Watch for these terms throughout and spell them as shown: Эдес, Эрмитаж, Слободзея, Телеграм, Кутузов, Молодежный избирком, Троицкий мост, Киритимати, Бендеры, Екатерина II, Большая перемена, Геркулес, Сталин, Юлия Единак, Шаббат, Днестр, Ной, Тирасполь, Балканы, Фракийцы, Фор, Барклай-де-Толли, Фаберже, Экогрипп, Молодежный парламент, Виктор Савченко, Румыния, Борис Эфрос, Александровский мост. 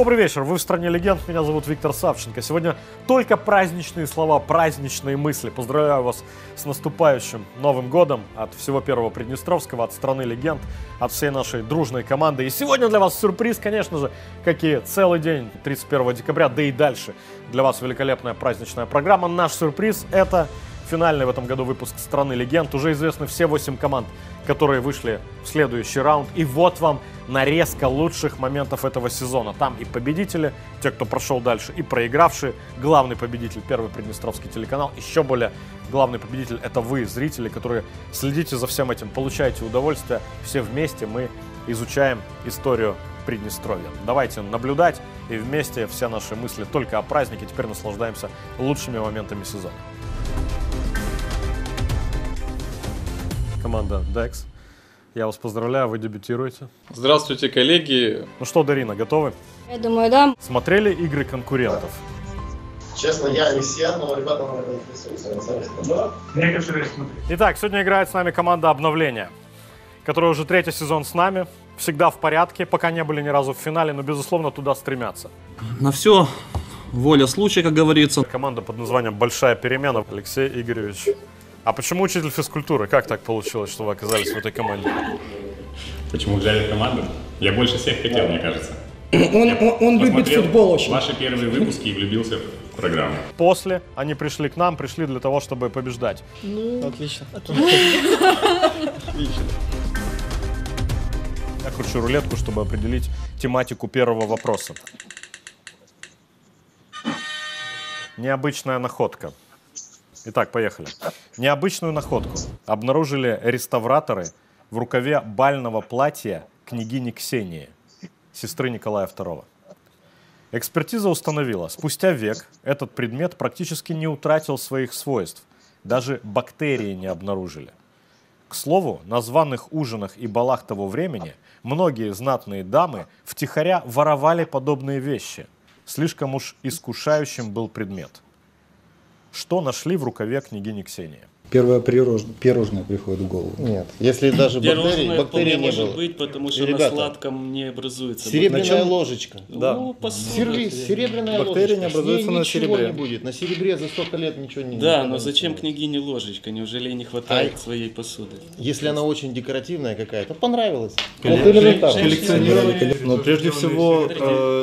Добрый вечер, вы в «Стране легенд», меня зовут Виктор Савченко. Сегодня только праздничные слова, праздничные мысли. Поздравляю вас с наступающим Новым годом от всего Первого Приднестровского, от «Страны легенд», от всей нашей дружной команды. И сегодня для вас сюрприз, конечно же, как и целый день 31 декабря, да и дальше. Для вас великолепная праздничная программа. Наш сюрприз – это финальный в этом году выпуск «Страны легенд». Уже известны все 8 команд, которые вышли в следующий раунд. И вот вам нарезка лучших моментов этого сезона. Там и победители, те, кто прошел дальше, и проигравшие. Главный победитель — Первый Приднестровский телеканал. Еще более главный победитель — это вы, зрители, которые следите за всем этим, получаете удовольствие. Все вместе мы изучаем историю Приднестровья. Давайте наблюдать, и вместе все наши мысли только о празднике. Теперь наслаждаемся лучшими моментами сезона. Команда Декс, я вас поздравляю, вы дебютируете. Здравствуйте, коллеги. Ну что, Дарина, готовы? Я думаю, да. Смотрели игры конкурентов? Да. Честно, я не все, но ребята, наверное, интересуются. Я, конечно, не смотрю. Итак, сегодня играет с нами команда «Обновление», которая уже третий сезон с нами. Всегда в порядке, пока не были ни разу в финале, но, безусловно, туда стремятся. На все воля случая, как говорится. Команда под названием «Большая перемена». Алексей Игоревич. А почему учитель физкультуры? Как так получилось, что вы оказались в этой команде? Почему взяли команду? Я больше всех хотел, мне кажется. Он любит футбол очень. Ваши первые выпуски и влюбился в программу. После они пришли к нам, пришли для того, чтобы побеждать. Ну, отлично. Отлично. Я кручу рулетку, чтобы определить тематику первого вопроса. Необычная находка. Итак, поехали. Необычную находку обнаружили реставраторы в рукаве бального платья княгини Ксении, сестры Николая II. Экспертиза установила, спустя век этот предмет практически не утратил своих свойств, даже бактерии не обнаружили. К слову, на званых ужинах и балах того времени многие знатные дамы втихаря воровали подобные вещи. Слишком уж искушающим был предмет. Что нашли в рукаве княгини Ксении? Первое пирожное приходит в голову. Нет, если даже бактерий не было. Может быть, потому что на сладком не образуется. Серебряная ложечка. Да. Ну, серебряная ложечка. Бактерии не образуются на серебре. Не будет. На серебре за столько лет ничего не будет. Да, но зачем княгине ложечка? Неужели не хватает своей посуды? Если она очень декоративная какая-то, понравилась. Коллекционеры. Но прежде всего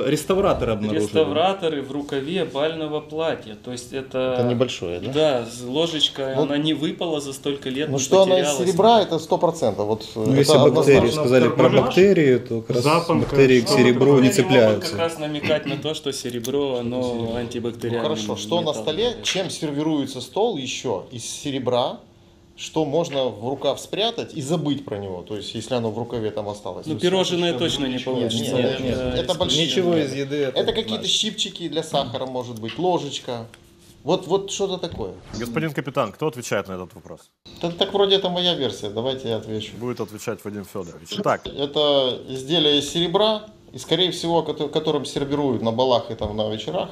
реставраторы обнаружили. Реставраторы в рукаве бального платья. То есть это... Это небольшое, да? Да, ложечка, она не выпало за столько лет. Ну что, она из серебра, это 100%. Вот, ну, это если бактерии, сказали про бактерии, то как раз бактерии к серебру не цепляются. Как раз намекать на то, что серебро, оно антибактериальное. Ну, хорошо, что металл на столе, чем сервируется стол еще из серебра, что можно в рукав спрятать и забыть про него, то есть если оно в рукаве там осталось. Ну, пирожное точно не получится. Нет. Это большие. Ничего из еды. Это какие-то щипчики для сахара, может быть, ложечка. Вот что-то такое. Господин капитан, кто отвечает на этот вопрос? Так вроде это моя версия, давайте я отвечу. Будет отвечать Вадим Федорович. Так. Это изделие из серебра, и скорее всего, которым сервируют на балах и там на вечерах.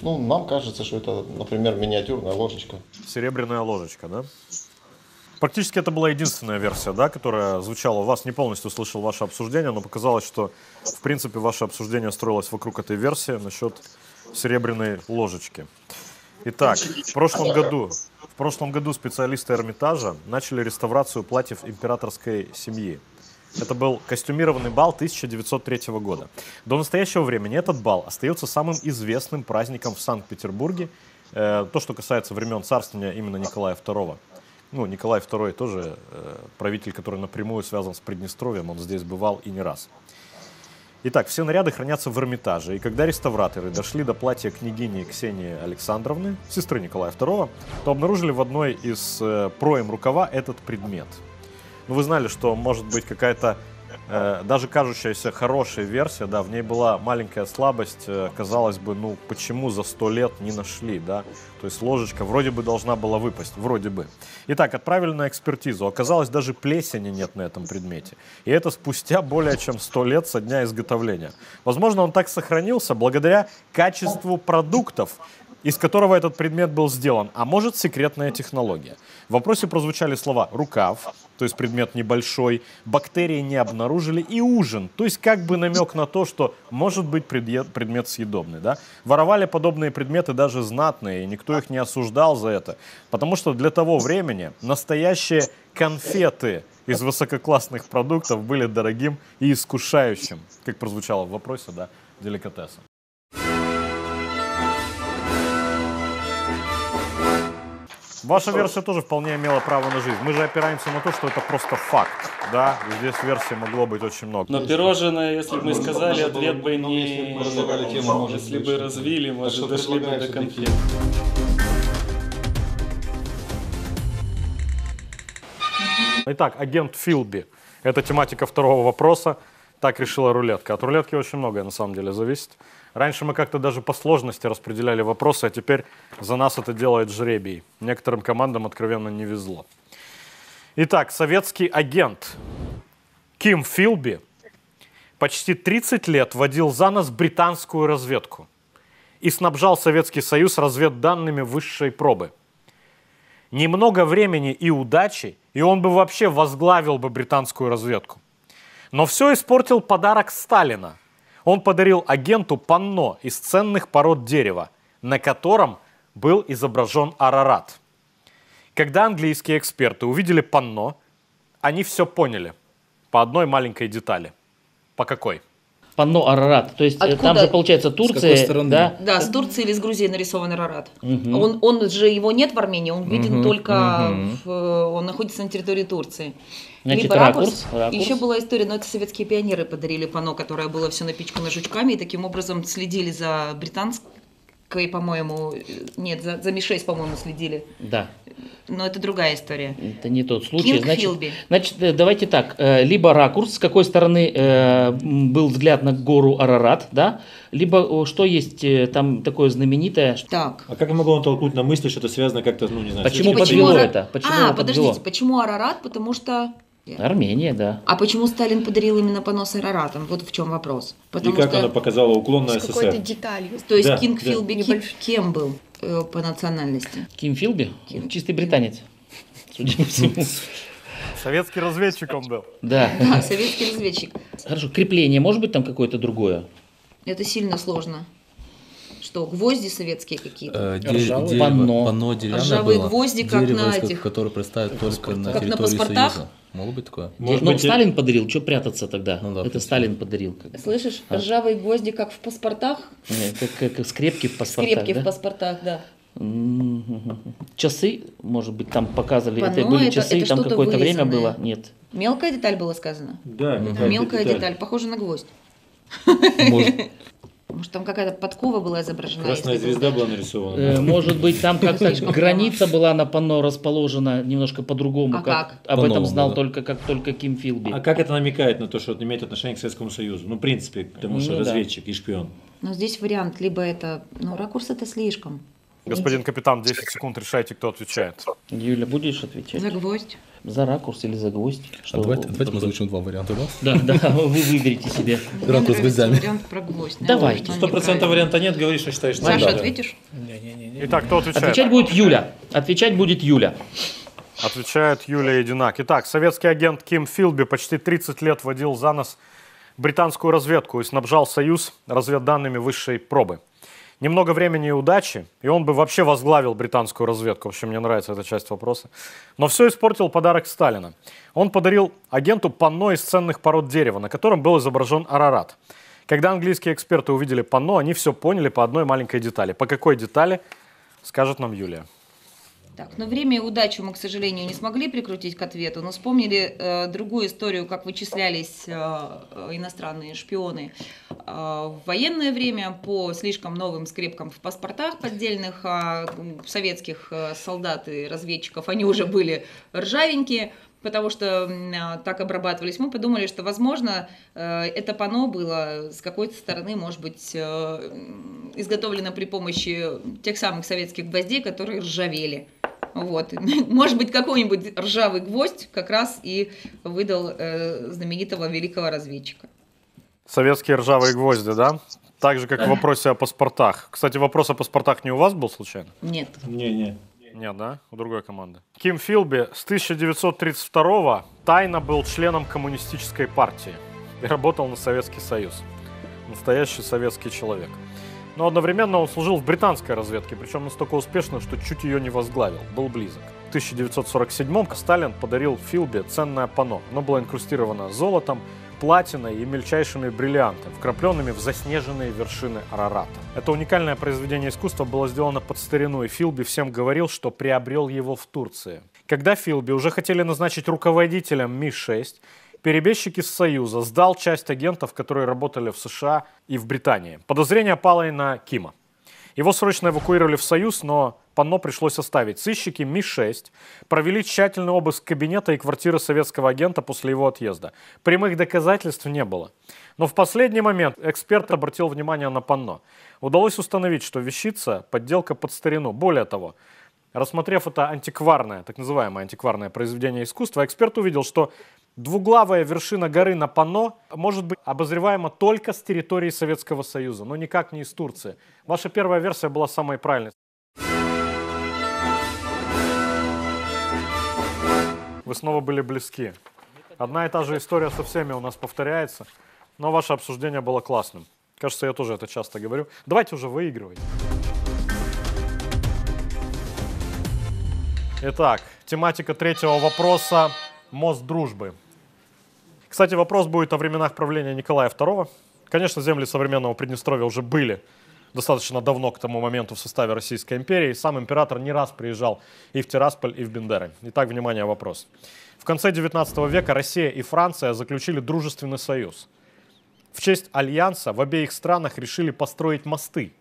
Ну, нам кажется, что это, например, миниатюрная ложечка. Серебряная ложечка, да? Практически это была единственная версия, да, которая звучала у вас. Не полностью услышал ваше обсуждение, но показалось, что, в принципе, ваше обсуждение строилось вокруг этой версии насчет серебряной ложечки. Итак, в прошлом году специалисты Эрмитажа начали реставрацию платьев императорской семьи. Это был костюмированный бал 1903 года. До настоящего времени этот бал остается самым известным праздником в Санкт-Петербурге. То, что касается времен царствования именно Николая II. Ну, Николай II тоже правитель, который напрямую связан с Приднестровьем, он здесь бывал и не раз. Итак, все наряды хранятся в Эрмитаже, и когда реставраторы дошли до платья княгини Ксении Александровны, сестры Николая II, то обнаружили в одной из проем рукава этот предмет. Ну, вы знали, что может быть какая-то даже кажущаяся хорошая версия, да, в ней была маленькая слабость, казалось бы, ну почему за 100 лет не нашли, да, то есть ложечка вроде бы должна была выпасть, вроде бы. Итак, отправили на экспертизу, оказалось, даже плесени нет на этом предмете, и это спустя более чем 100 лет со дня изготовления. Возможно, он так сохранился благодаря качеству продуктов, из которого этот предмет был сделан, а может, секретная технология. В вопросе прозвучали слова «рукав», то есть предмет небольшой, «бактерии не обнаружили» и «ужин», то есть как бы намек на то, что может быть предмет съедобный. Да? Воровали подобные предметы даже знатные, и никто их не осуждал за это, потому что для того времени настоящие конфеты из высококлассных продуктов были дорогим и искушающим, как прозвучало в вопросе, да, деликатесом. Ваша версия тоже вполне имела право на жизнь. Мы же опираемся на то, что это просто факт, да? И здесь версий могло быть очень много. Но пирожное, если бы мы сказали, ответ бы не... Если бы развили, может, дошли бы до конфет. Итак, агент Филби. Это тематика второго вопроса. Так решила рулетка. От рулетки очень многое, на самом деле, зависит. Раньше мы как-то даже по сложности распределяли вопросы, а теперь за нас это делает жребий. Некоторым командам откровенно не везло. Итак, советский агент Ким Филби почти 30 лет водил за нос британскую разведку и снабжал Советский Союз разведданными высшей пробы. Немного времени и удачи, и он бы вообще возглавил бы британскую разведку. Но все испортил подарок Сталина. Он подарил агенту панно из ценных пород дерева, на котором был изображен Арарат. Когда английские эксперты увидели панно, они все поняли по одной маленькой детали. По какой? Панно Арарат. То есть откуда? Там же получается Турция. С какой стороны? Да? Да, с Турции или с Грузии нарисован Арарат. Угу. Он же, его нет в Армении, он виден только, он находится на территории Турции. Значит, либо ракурс. Еще была история, но это советские пионеры подарили панно, которое было все напичкано жучками, и таким образом следили за британской, по-моему, нет, за Ми-6, по-моему, следили. Да. Но это другая история. Это не тот случай. Значит, давайте так, либо ракурс, с какой стороны был взгляд на гору Арарат, да? Либо что есть там такое знаменитое. Так. А как я могу натолкнуть на мысль, что это связано как-то, ну не знаю. Почему подвело это? Подождите, почему Арарат? Потому что... Армения, да. А почему Сталин подарил именно понос Араратом? Вот в чем вопрос. Потому и как она показала уклон на СССР. Какой-то деталью. То есть да, Ким Филби кем был по национальности? Ким Филби? Чистый британец. Судя по всему. Советский разведчик он был. Да. Да, советский разведчик. Хорошо, крепление может быть там какое-то другое? Это сильно сложно. Что, гвозди советские какие-то? Ржавые. Панно деревянное было. Гвозди, как на этих... которые представят только на территории Союза. Может быть такое? Ну, Сталин подавил, что прятаться тогда? Ну, да, это Сталин подавил. Слышишь, ржавые гвозди, как в паспортах? Нет, как скрепки в паспортах, скрепки, да? В паспортах, да. Часы, может быть, там показывали. Панно, это были часы, это там какое-то время было? Нет. Мелкая деталь была сказана? Да, мелкая деталь, похожа на гвоздь. Может, там какая-то подкова была изображена? Красная звезда была нарисована. Может быть, там как-то граница была на панно расположена немножко по-другому. А как? Об этом знал только Ким Филби. А как это намекает на то, что это имеет отношение к Советскому Союзу? Ну, в принципе, потому что разведчик и шпион. Но здесь вариант, либо это... Ну, ракурс это слишком. Господин капитан, 10 секунд, решайте, кто отвечает. Юля, будешь отвечать? За гвоздь. За ракурс или за гвоздь? Что... Давайте мы озвучим два варианта, да? Да, вы выберите себе. Ракурс с гвоздями. Вариант про гвоздь. Давай. 100% варианта нет, говоришь, что считаешь. Саша, ответишь? Не. Итак, кто отвечает? Отвечать будет Юля. Отвечает Юлия Единак. Итак, советский агент Ким Филби почти 30 лет водил за нос британскую разведку и снабжал Союз разведданными высшей пробы. Немного времени и удачи, и он бы вообще возглавил британскую разведку. В общем, мне нравится эта часть вопроса. Но все испортил подарок Сталина. Он подарил агенту панно из ценных пород дерева, на котором был изображен Арарат. Когда английские эксперты увидели панно, они все поняли по одной маленькой детали. По какой детали, скажет нам Юлия. Так, но время и удачу мы, к сожалению, не смогли прикрутить к ответу, но вспомнили другую историю, как вычислялись иностранные шпионы в военное время по слишком новым скрепкам в паспортах поддельных советских солдат и разведчиков. Они уже были ржавенькие, потому что так обрабатывались. Мы подумали, что, возможно, это панно было с какой-то стороны, может быть, изготовлено при помощи тех самых советских гвоздей, которые ржавели. Вот. Может быть, какой-нибудь ржавый гвоздь как раз и выдал знаменитого великого разведчика. Советские ржавые гвозди, да? Так же, как в вопросе о паспортах. Кстати, вопрос о паспортах не у вас был случайно? Нет. Не-не. Нет, да? У другой команды. Ким Филби с 1932-го тайно был членом коммунистической партии и работал на Советский Союз. Настоящий советский человек. Но одновременно он служил в британской разведке, причем настолько успешно, что чуть ее не возглавил, был близок. В 1947-м Сталин подарил Филби ценное панно. Оно было инкрустировано золотом, платиной и мельчайшими бриллиантами, вкрапленными в заснеженные вершины Арарата. Это уникальное произведение искусства было сделано под старину, и Филби всем говорил, что приобрел его в Турции. Когда Филби уже хотели назначить руководителем Ми-6, перебежчик из Союза сдал часть агентов, которые работали в США и в Британии. Подозрение пало и на Кима. Его срочно эвакуировали в Союз, но панно пришлось оставить. Сыщики Ми-6 провели тщательный обыск кабинета и квартиры советского агента после его отъезда. Прямых доказательств не было. Но в последний момент эксперт обратил внимание на панно. Удалось установить, что вещица – подделка под старину. Более того, рассмотрев это антикварное, так называемое антикварное произведение искусства, эксперт увидел, что двуглавая вершина горы на панно может быть обозреваема только с территории Советского Союза, но никак не из Турции. Ваша первая версия была самой правильной. Вы снова были близки. Одна и та же история со всеми у нас повторяется, но ваше обсуждение было классным. Кажется, я тоже это часто говорю. Давайте уже выигрывать. Итак, тематика третьего вопроса. Мост дружбы. Кстати, вопрос будет о временах правления Николая II. Конечно, земли современного Приднестровья уже были достаточно давно к тому моменту в составе Российской империи. Сам император не раз приезжал и в Тирасполь, и в Бендеры. Итак, внимание, вопрос. В конце 19 века Россия и Франция заключили дружественный союз. В честь альянса в обеих странах решили построить мосты.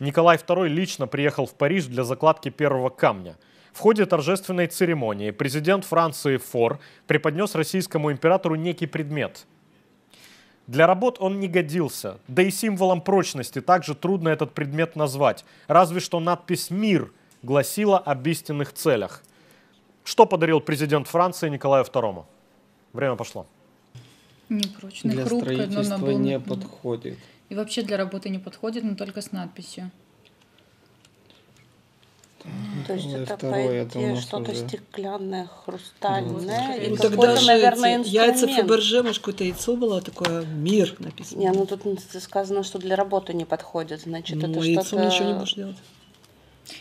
Николай II лично приехал в Париж для закладки первого камня. В ходе торжественной церемонии президент Франции Фор преподнес российскому императору некий предмет. Для работ он не годился, да и символом прочности также трудно этот предмет назвать, разве что надпись «Мир» гласила об истинных целях. Что подарил президент Франции Николаю II? Время пошло. Непрочная, для хрупкая, строительства но не подходит. И вообще для работы не подходит, но только с надписью. То есть это, что-то стеклянное, хрустальное. И какой-то, наверное, инструмент. Яйца Фаберже, может, какое-то яйцо было, такое «Мир» написано. Не, ну тут сказано, что для работы не подходит. Значит, ну, это яйцо ничего не может делать.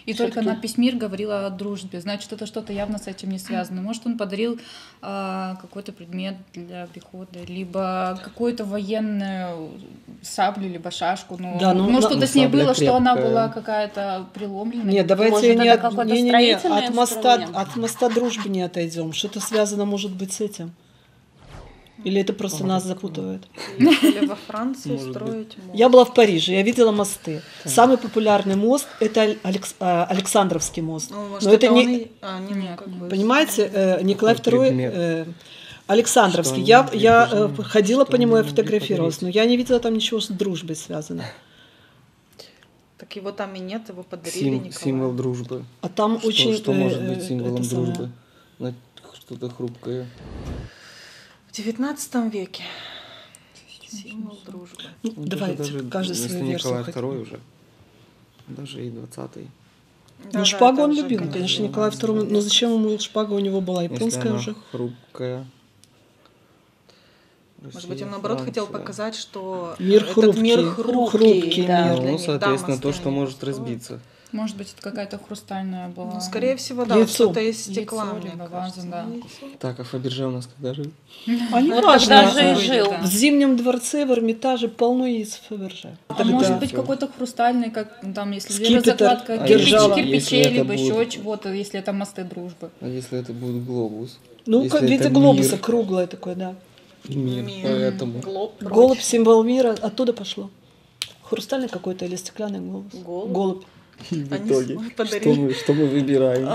И только надпись «Мир» говорила о дружбе. Значит, это что-то явно с этим не связано. Может, он подарил какой-то предмет для прихода, либо какую-то военную саблю, либо шашку. Но, да, но что-то с ней было, крепкая. Что она была какая-то преломленная. Нет, давайте от моста дружбы не отойдем. Что-то связано, может быть, с этим. Или это просто нас запутывает? Или во Франции строить мост. Я была в Париже, я видела мосты. Самый популярный мост – это Александровский мост. Но это не… Понимаете, Николай II… Александровский. Я ходила по нему, я фотографировалась, но я не видела там ничего с дружбой связано. Так его там и нет, его подарили Николаю. Символ дружбы. А там очень… Что может быть символом дружбы? Что-то хрупкое. В 19 веке символ дружбы. Ну, давайте, каждый свою версию. Николай II уже, даже и 20-й. Да, ну, шпагу он любил, конечно, Николай II, но зачем ему шпага, у него была японская уже. Хрупкая. Россия, может быть, он, наоборот, хотел показать, что мир хрупкий. Мир хрупкий, да. Ну, соответственно, то, что может разбиться. Может быть, это какая-то хрустальная была. Ну, скорее всего, да, что-то из стекла. Да. Так, а Фаберже у нас когда жил? А не важно. В Зимнем дворце, в Эрмитаже полно яиц Фаберже. А может быть, какой-то хрустальный, как там, если закладка кирпичей, либо еще чего-то, если это мосты дружбы. А если это будет глобус? Ну, это глобуса круглое такое, да. Голубь, символ мира, оттуда пошло. Хрустальный какой-то или стеклянный глобус? Голубь. И в итоге, что мы выбираем,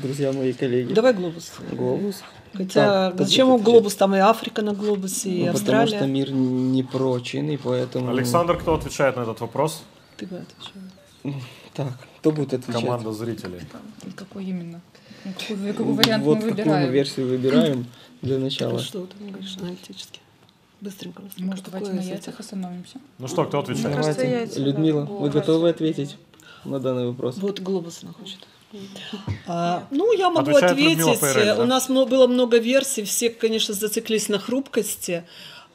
друзья мои, коллеги? Давай глобус. Глобус. Хотя, зачем он глобус? Там и Африка на глобусе, и Австралия. Потому что мир непрочен, и поэтому… Александр, кто отвечает на этот вопрос? Ты отвечаешь. Так, кто будет отвечать? Команда зрителей. Какой именно? Какой вариант мы выбираем? Вот какую версию выбираем для начала. Что там, конечно, аналитически. Быстренько. Может, давайте на яйцах остановимся? Ну что, кто отвечает? Давайте. Яйца, Людмила, да. Вы готовы ответить на данный вопрос? Вот глобус она хочет. Я могу ответить. Перель, да? У нас было много версий, все, конечно, зациклились на хрупкости.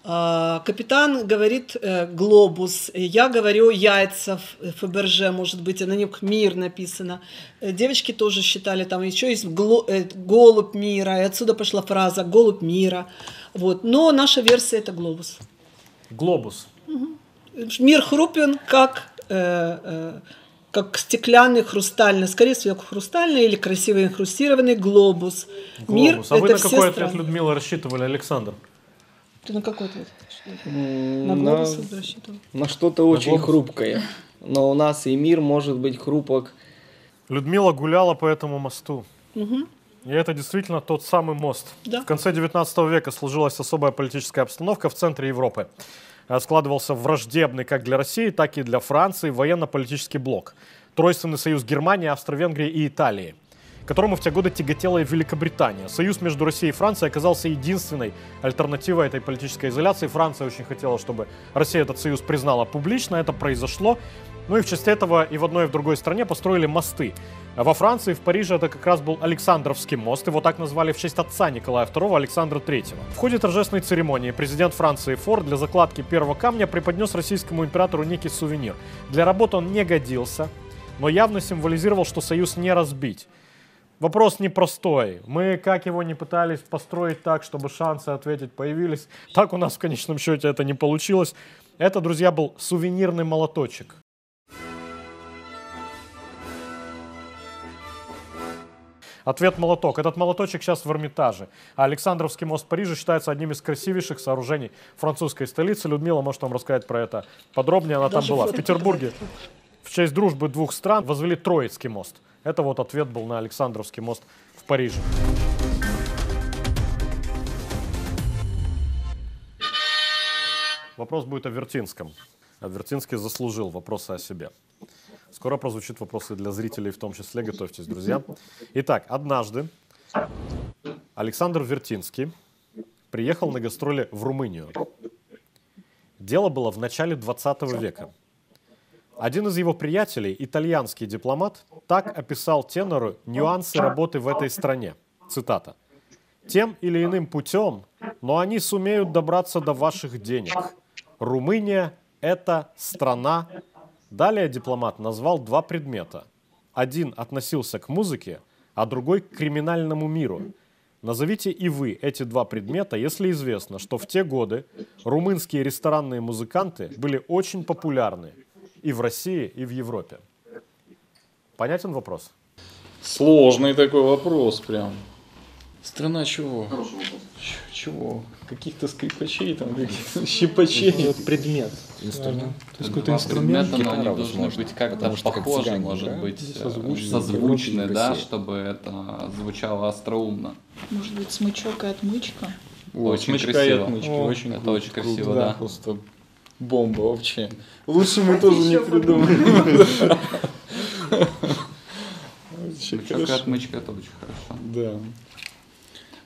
Капитан говорит глобус, я говорю яйца, Фаберже, может быть, на них мир написано. Девочки тоже считали, там еще есть голубь мира, и отсюда пошла фраза голубь мира. Вот. Но наша версия — это глобус. Глобус. Угу. Мир хрупен, как стеклянный, хрустальный, скорее всего, хрустальный или красивый инкрустированный глобус. Мир — это все страны. А вы на какой ответ, Людмила, рассчитывали, Александр? Ты на какой ответ? На глобус рассчитывал? На что-то очень хрупкое. Но у нас и мир может быть хрупок. Людмила гуляла по этому мосту. Угу. И это действительно тот самый мост. Да. В конце 19 века сложилась особая политическая обстановка в центре Европы. Складывался враждебный как для России, так и для Франции военно-политический блок. Тройственный союз Германии, Австро-Венгрии и Италии, которому в те годы тяготела и Великобритания. Союз между Россией и Францией оказался единственной альтернативой этой политической изоляции. Франция очень хотела, чтобы Россия этот союз признала публично. Это произошло. Ну и в честь этого и в одной, и в другой стране построили мосты. Во Франции, в Париже, это как раз был Александровский мост. Его так назвали в честь отца Николая II, Александра III. В ходе торжественной церемонии президент Франции Фор для закладки первого камня преподнес российскому императору некий сувенир. Для работы он не годился, но явно символизировал, что союз не разбить. Вопрос непростой. Мы как его не пытались построить так, чтобы шансы ответить появились, так у нас в конечном счете это не получилось. Это, друзья, был сувенирный молоточек. Ответ — молоток. Этот молоточек сейчас в Эрмитаже. А Александровский мост в Париже считается одним из красивейших сооружений французской столицы. Людмила может вам рассказать про это подробнее. Она там была. В Петербурге в честь дружбы двух стран возвели Троицкий мост. Это вот ответ был на Александровский мост в Париже. Вопрос будет о Вертинском. А Вертинский заслужил вопросы о себе. Скоро прозвучат вопросы для зрителей, в том числе. Готовьтесь, друзья. Итак, однажды Александр Вертинский приехал на гастроли в Румынию. Дело было в начале 20 века. Один из его приятелей, итальянский дипломат, так описал тенору нюансы работы в этой стране. Цитата. «Тем или иным путем, но они сумеют добраться до ваших денег. Румыния – это страна». Далее дипломат назвал два предмета. Один относился к музыке, а другой к криминальному миру. Назовите и вы эти два предмета, если известно, что в те годы румынские ресторанные музыканты были очень популярны и в России, и в Европе. Понятен вопрос? Сложный такой вопрос прям. Страна чего? Чего? Каких-то скрипачей там, каких-то щипачей. Предмет. Инструмент. То есть какой-то инструмент. Предметы, но они должны быть как-то похожи, может быть, созвучны, да, чтобы это звучало остроумно. Может быть, смычок и отмычка? Очень красиво. Это очень круто, да. Просто бомба вообще. Лучше мы тоже не придумали. Смычок и отмычка, это очень хорошо. Да.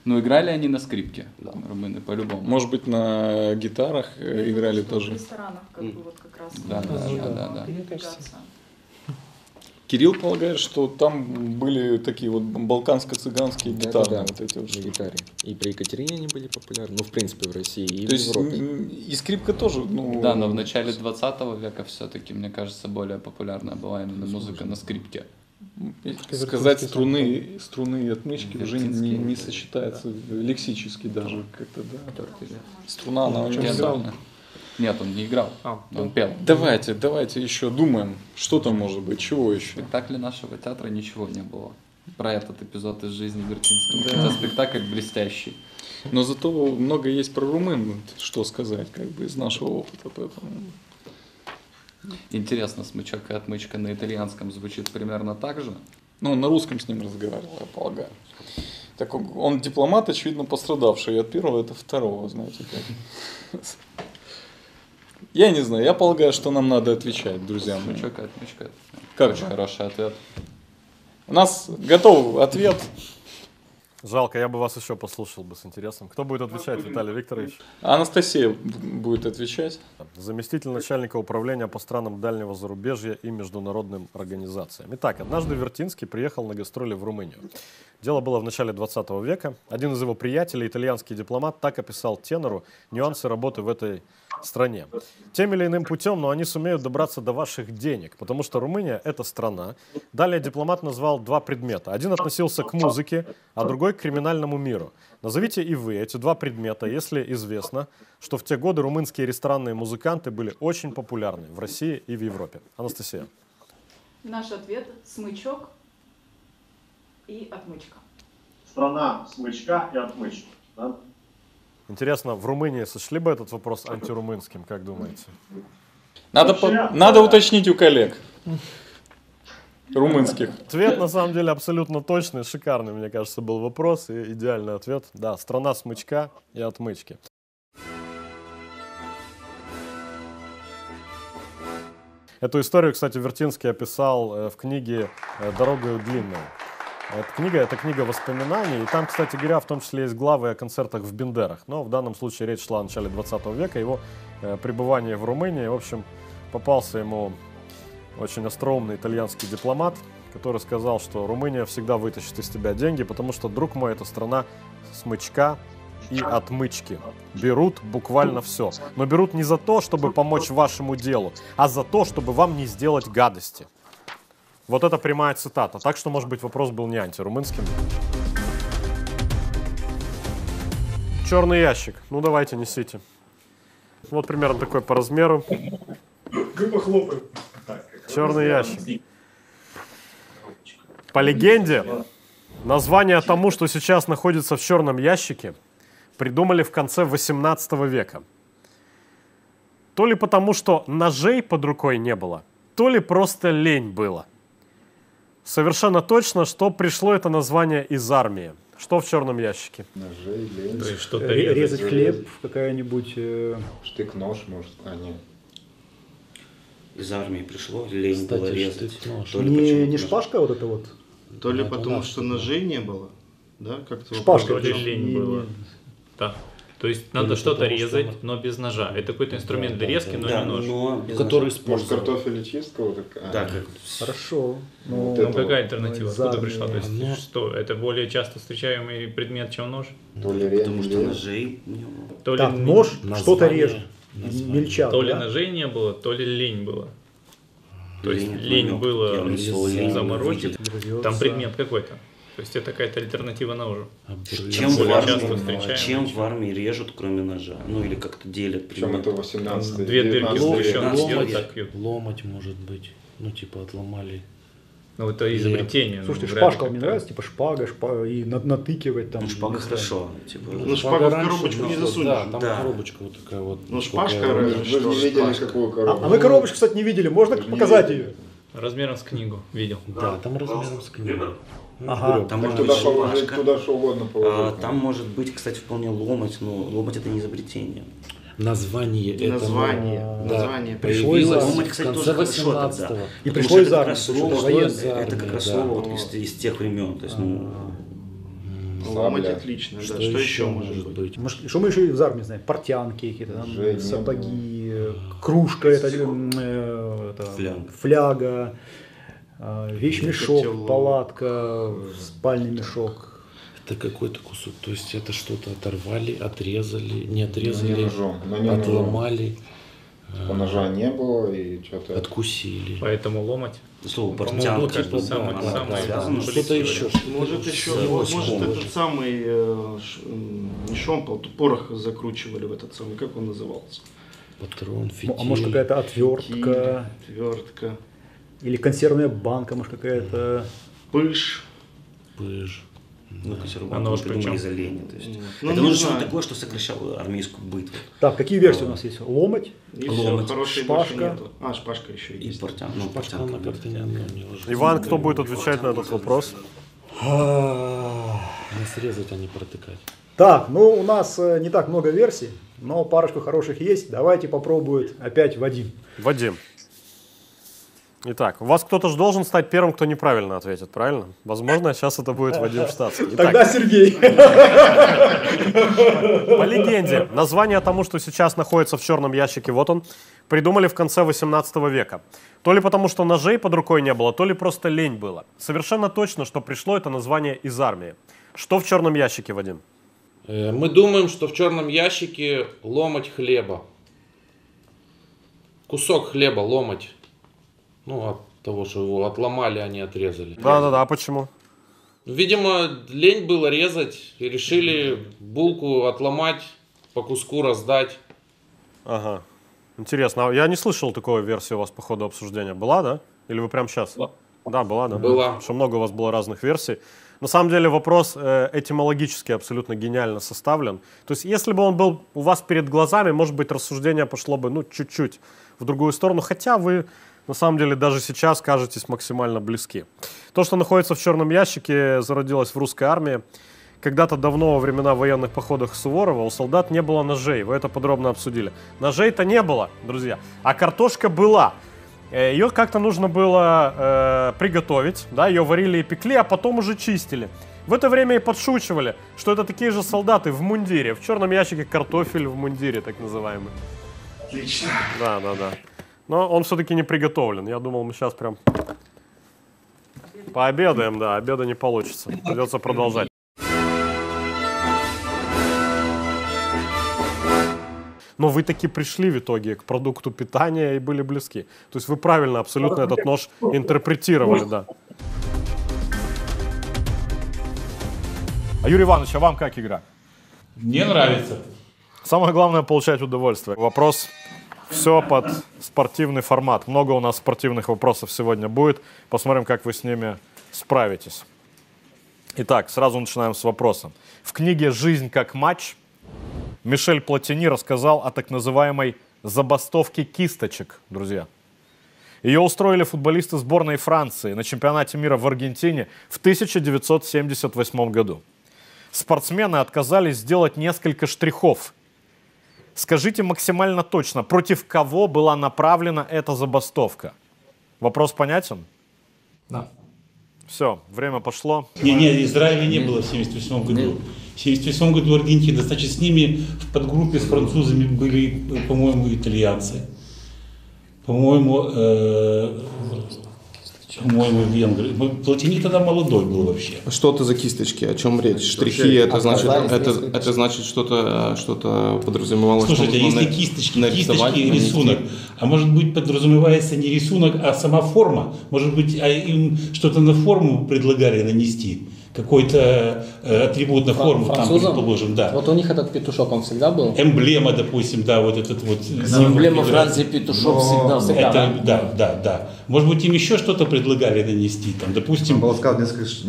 Но играли они на скрипке, да. Румыны, по-любому. Может быть, на гитарах играли тоже. В ресторанах как раз. Да. Кирилл полагает, что там были такие вот балканско-цыганские гитары. Да, вот эти вот гитары. И при Екатерине они были популярны, ну, в принципе, в России и в Европе. И скрипка тоже, ну... Да, но в начале 20 века все-таки, мне кажется, более популярная была именно музыка на скрипке. Сказать струны и отмычки уже не сочетается, да. Лексически даже как-то, да. Струна, она очень играла. Нет, он не играл, он пел. Давайте еще думаем, что там может быть, чего еще. В спектакле нашего театра ничего не было про этот эпизод из жизни Вертинского. Да. Это спектакль блестящий. Но зато много есть про румын, что сказать, как бы из нашего опыта, поэтому... Интересно, смычок и отмычка на итальянском звучит примерно так же? Ну, он на русском с ним разговаривал, я полагаю. Так он дипломат, очевидно, пострадавший от первого, это второго, знаете как. Я не знаю, я полагаю, что нам надо отвечать, друзья. Смычок и отмычка. Очень хороший ответ. У нас готов ответ. Жалко, я бы вас еще послушал бы с интересом. Кто будет отвечать, Виталий Викторович? Анастасия будет отвечать. Заместитель начальника управления по странам дальнего зарубежья и международным организациям. Итак, однажды Вертинский приехал на гастроли в Румынию. Дело было в начале 20 века. Один из его приятелей, итальянский дипломат, так описал тенору нюансы работы в этой стране. Тем или иным путем, но они сумеют добраться до ваших денег, потому что Румыния – это страна. Далее дипломат назвал два предмета. Один относился к музыке, а другой к криминальному миру. Назовите и вы эти два предмета, если известно, что в те годы румынские ресторанные музыканты были очень популярны в России и в Европе. Анастасия. Наш ответ – смычок и отмычка. Страна смычка и отмычка. Да? Интересно, в Румынии сошли бы этот вопрос антирумынским, как думаете? Надо уточнить у коллег румынских. Ответ на самом деле абсолютно точный, шикарный, мне кажется, был вопрос и идеальный ответ. Да, страна смычка и отмычки. Эту историю, кстати, Вертинский описал в книге «Дорогою длинной». Это книга воспоминаний, и там, кстати говоря, в том числе есть главы о концертах в Бендерах, но в данном случае речь шла о начале 20 века, его пребывании в Румынии. В общем, попался ему очень остроумный итальянский дипломат, который сказал, что Румыния всегда вытащит из тебя деньги, потому что, друг мой, это страна смычка и отмычки. Берут буквально все, но берут не за то, чтобы помочь вашему делу, а за то, чтобы вам не сделать гадости. Вот это прямая цитата. Так что, может быть, вопрос был не антирумынским. Черный ящик. Ну, давайте, несите. Вот примерно такой по размеру. Грубо хлопаем. Черный ящик. По легенде, название тому, что сейчас находится в черном ящике, придумали в конце 18 века. То ли потому, что ножей под рукой не было, то ли просто лень было. Совершенно точно, что пришло это название из армии. Что в черном ящике? Ножи, лень. Да, что-то резать хлеб, какая-нибудь... Штык-нож, может, а нет. Из армии пришло, лень. Кстати, было резать. Не шпажка вот эта вот? То ли потому, что ножей не было, да? Как-то шпажка. То ли лень было. Да. То есть надо что-то резать, но без ножа. Это какой-то инструмент для резки, но не нож. Который используется. Может, картофелечистка? Вот да, как... Хорошо. Ну, какая альтернатива? Откуда пришла? То есть, что, это более часто встречаемый предмет, чем нож? То ли потому что ножей не было. То ли так, нож что-то режет. Мельчат, то ли ножей не было, то ли лень было. То есть лень было заморочить. Там предмет какой-то. То есть это какая-то альтернатива ножу. Чем в армии режут, кроме ножа? Ну или как-то делят. Причем это 18-е. Две дырки запрещены. Ломать может быть. Ну типа отломали. Ну это изобретение. Слушайте, шпажка мне нравится. Типа шпага и натыкивать там. Ну шпага хорошо. Ну шпагу в коробочку не засунешь. Да, там коробочка вот такая вот. Ну шпажка, вы не видели какую коробочку. А мы коробочку, кстати, не видели. Можно показать ее? Размером с книгу видел. Да, там размером с книгу. Ага, там может туда, туда что угодно положить. Там может быть, кстати, вполне ломать, но ломать это не изобретение. Название пришло из ломать, кстати, тоже хорошо тогда. И пришло из армии. Это как раз слово из тех времен. Ломать отлично. Что еще может быть? Что мы еще из армии знаем? Портянки какие-то, сапоги, кружка, фляга. Вещмешок, палатка, спальный мешок. Это какой-то кусок, то есть это что-то оторвали, отрезали, не отрезали, ножом, отломали. Типа ножа не было и что-то... Откусили. Поэтому ломать. Слово портянка. Типа, что-то еще. Может, этот самый, не шомпол, порох закручивали в этот самый, как он назывался? Патрон, фитиль. А может какая-то отвертка? Отвертка. Или консервная банка, может, какая-то... Пыш. Ну, консервная банка, причем из оленя. То есть. Ну, это нужно что-то такое, что сокращало армейскую бытву. Так, какие версии у нас есть? Ломать, шпажка. Шпажка еще есть. И портянка. Ну, портянка. Иван, кто будет отвечать на этот вопрос? Не срезать, а не протыкать. Так, ну, у нас не так много версий, но парочку хороших есть. Давайте попробует опять Вадим. Итак, у вас кто-то же должен стать первым, кто неправильно ответит, правильно? Возможно, сейчас это будет Вадим Штатский. Итак, тогда Сергей. По легенде, название тому, что сейчас находится в черном ящике, вот он, придумали в конце 18 века. То ли потому, что ножей под рукой не было, то ли просто лень было. Совершенно точно, что пришло это название из армии. Что в черном ящике, Вадим? Мы думаем, что в черном ящике ломоть хлеба. Кусок хлеба ломоть. Ну, от того, что его отломали, а не отрезали. Да-да-да, а почему? Видимо, лень было резать, и решили булку отломать, по куску раздать. Ага, интересно. Я не слышал такой версии у вас по ходу обсуждения. Была, да? Или вы прямо сейчас? Да. Да, была, да? Была. Потому что много у вас было разных версий. На самом деле вопрос этимологически абсолютно гениально составлен. То есть, если бы он был у вас перед глазами, может быть, рассуждение пошло бы, ну, чуть-чуть в другую сторону, хотя вы... На самом деле, даже сейчас кажетесь максимально близки. То, что находится в черном ящике, зародилось в русской армии. Когда-то давно, во времена военных походов Суворова, у солдат не было ножей. Вы это подробно обсудили. Ножей-то не было, друзья. А картошка была. Ее как-то нужно было приготовить. Да? Ее варили и пекли, а потом уже чистили. В это время и подшучивали, что это такие же солдаты в мундире. В черном ящике картофель в мундире, так называемый. Отлично. Да, да, да. Но он все-таки не приготовлен. Я думал, мы сейчас прям пообедаем, да, обеда не получится. Придется продолжать. Но вы таки пришли в итоге к продукту питания и были близки. То есть вы правильно абсолютно этот нож интерпретировали, да. А Юрий Иванович, а вам как игра? Мне нравится. Самое главное — получать удовольствие. Вопрос... Все под спортивный формат. Много у нас спортивных вопросов сегодня будет. Посмотрим, как вы с ними справитесь. Итак, сразу начинаем с вопроса. В книге «Жизнь как матч» Мишель Платини рассказал о так называемой забастовке кисточек, друзья. Ее устроили футболисты сборной Франции на чемпионате мира в Аргентине в 1978 году. Спортсмены отказались сделать несколько штрихов. Скажите максимально точно, против кого была направлена эта забастовка? Вопрос понятен? Да. Все, время пошло. Не, Израиля не было в 1978 году. В 1978 году Аргентина. Значит, с ними в подгруппе с французами были, по-моему, итальянцы. По-моему, венгры. Платини тогда молодой был вообще. Что это за кисточки? О чем речь? Штрихи, это значит что-то подразумевалось. Слушайте, а если кисточки, рисунок, а может быть подразумевается не рисунок, а сама форма? Может быть, им что-то на форму предлагали нанести? Какой-то атрибут на форму французам? Там положим, да. Вот у них этот петушок, он всегда был? Эмблема, допустим, да, вот этот вот. Эмблема Франции, петушок всегда. Это, да. Может быть, им еще что-то предлагали нанести, там, допустим,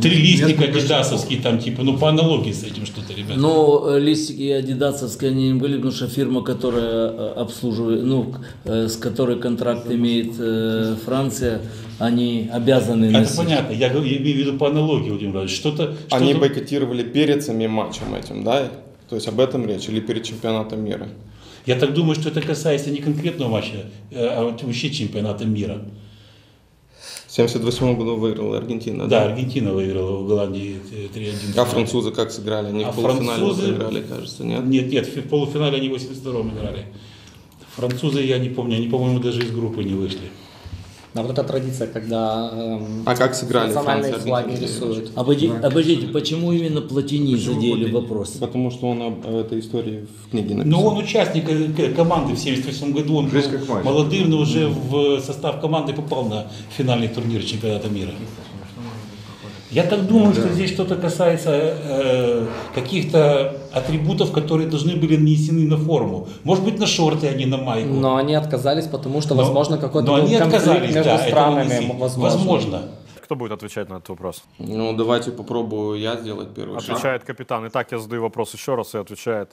три листика адидасовские, там, типа, ну, по аналогии с этим что-то, ребята. Ну, листики адидасовские они не были, потому что фирма, которая обслуживает, ну, с которой контракт имеет Франция, они обязаны носить. Это понятно, я имею в виду по аналогии, Владимир Владимирович, что-то... Они бойкотировали перед самим матчем этим, да? То есть об этом речь, или перед чемпионатом мира? Я так думаю, что это касается не конкретного матча, а вообще чемпионата мира. В 1978 году выиграла Аргентина. Да, Аргентина выиграла в Голландии 3-1. А французы как сыграли? Они в полуфинале сыграли, кажется, нет? Нет, в полуфинале они в 82-м играли. Французы, я не помню, они, по-моему, даже из группы не вышли. А вот эта традиция, когда как сыграли, национальные флаги рисуют. Обождите, почему именно Платини задели вопрос? Потому что он об этой истории в книге написал. Ну, он участник команды в 1978 году, он был молодым, но уже в состав команды попал на финальный турнир чемпионата мира. Я так думаю, что здесь что-то касается каких-то атрибутов, которые должны были нанесены на форму. Может быть, на шорты, а не на майку. Но они отказались, потому что, возможно, какой-то конфликт между странами. Возможно. Кто будет отвечать на этот вопрос? Ну, давайте попробую я сделать первый шаг. Отвечает капитан. Итак, я задаю вопрос еще раз, и отвечает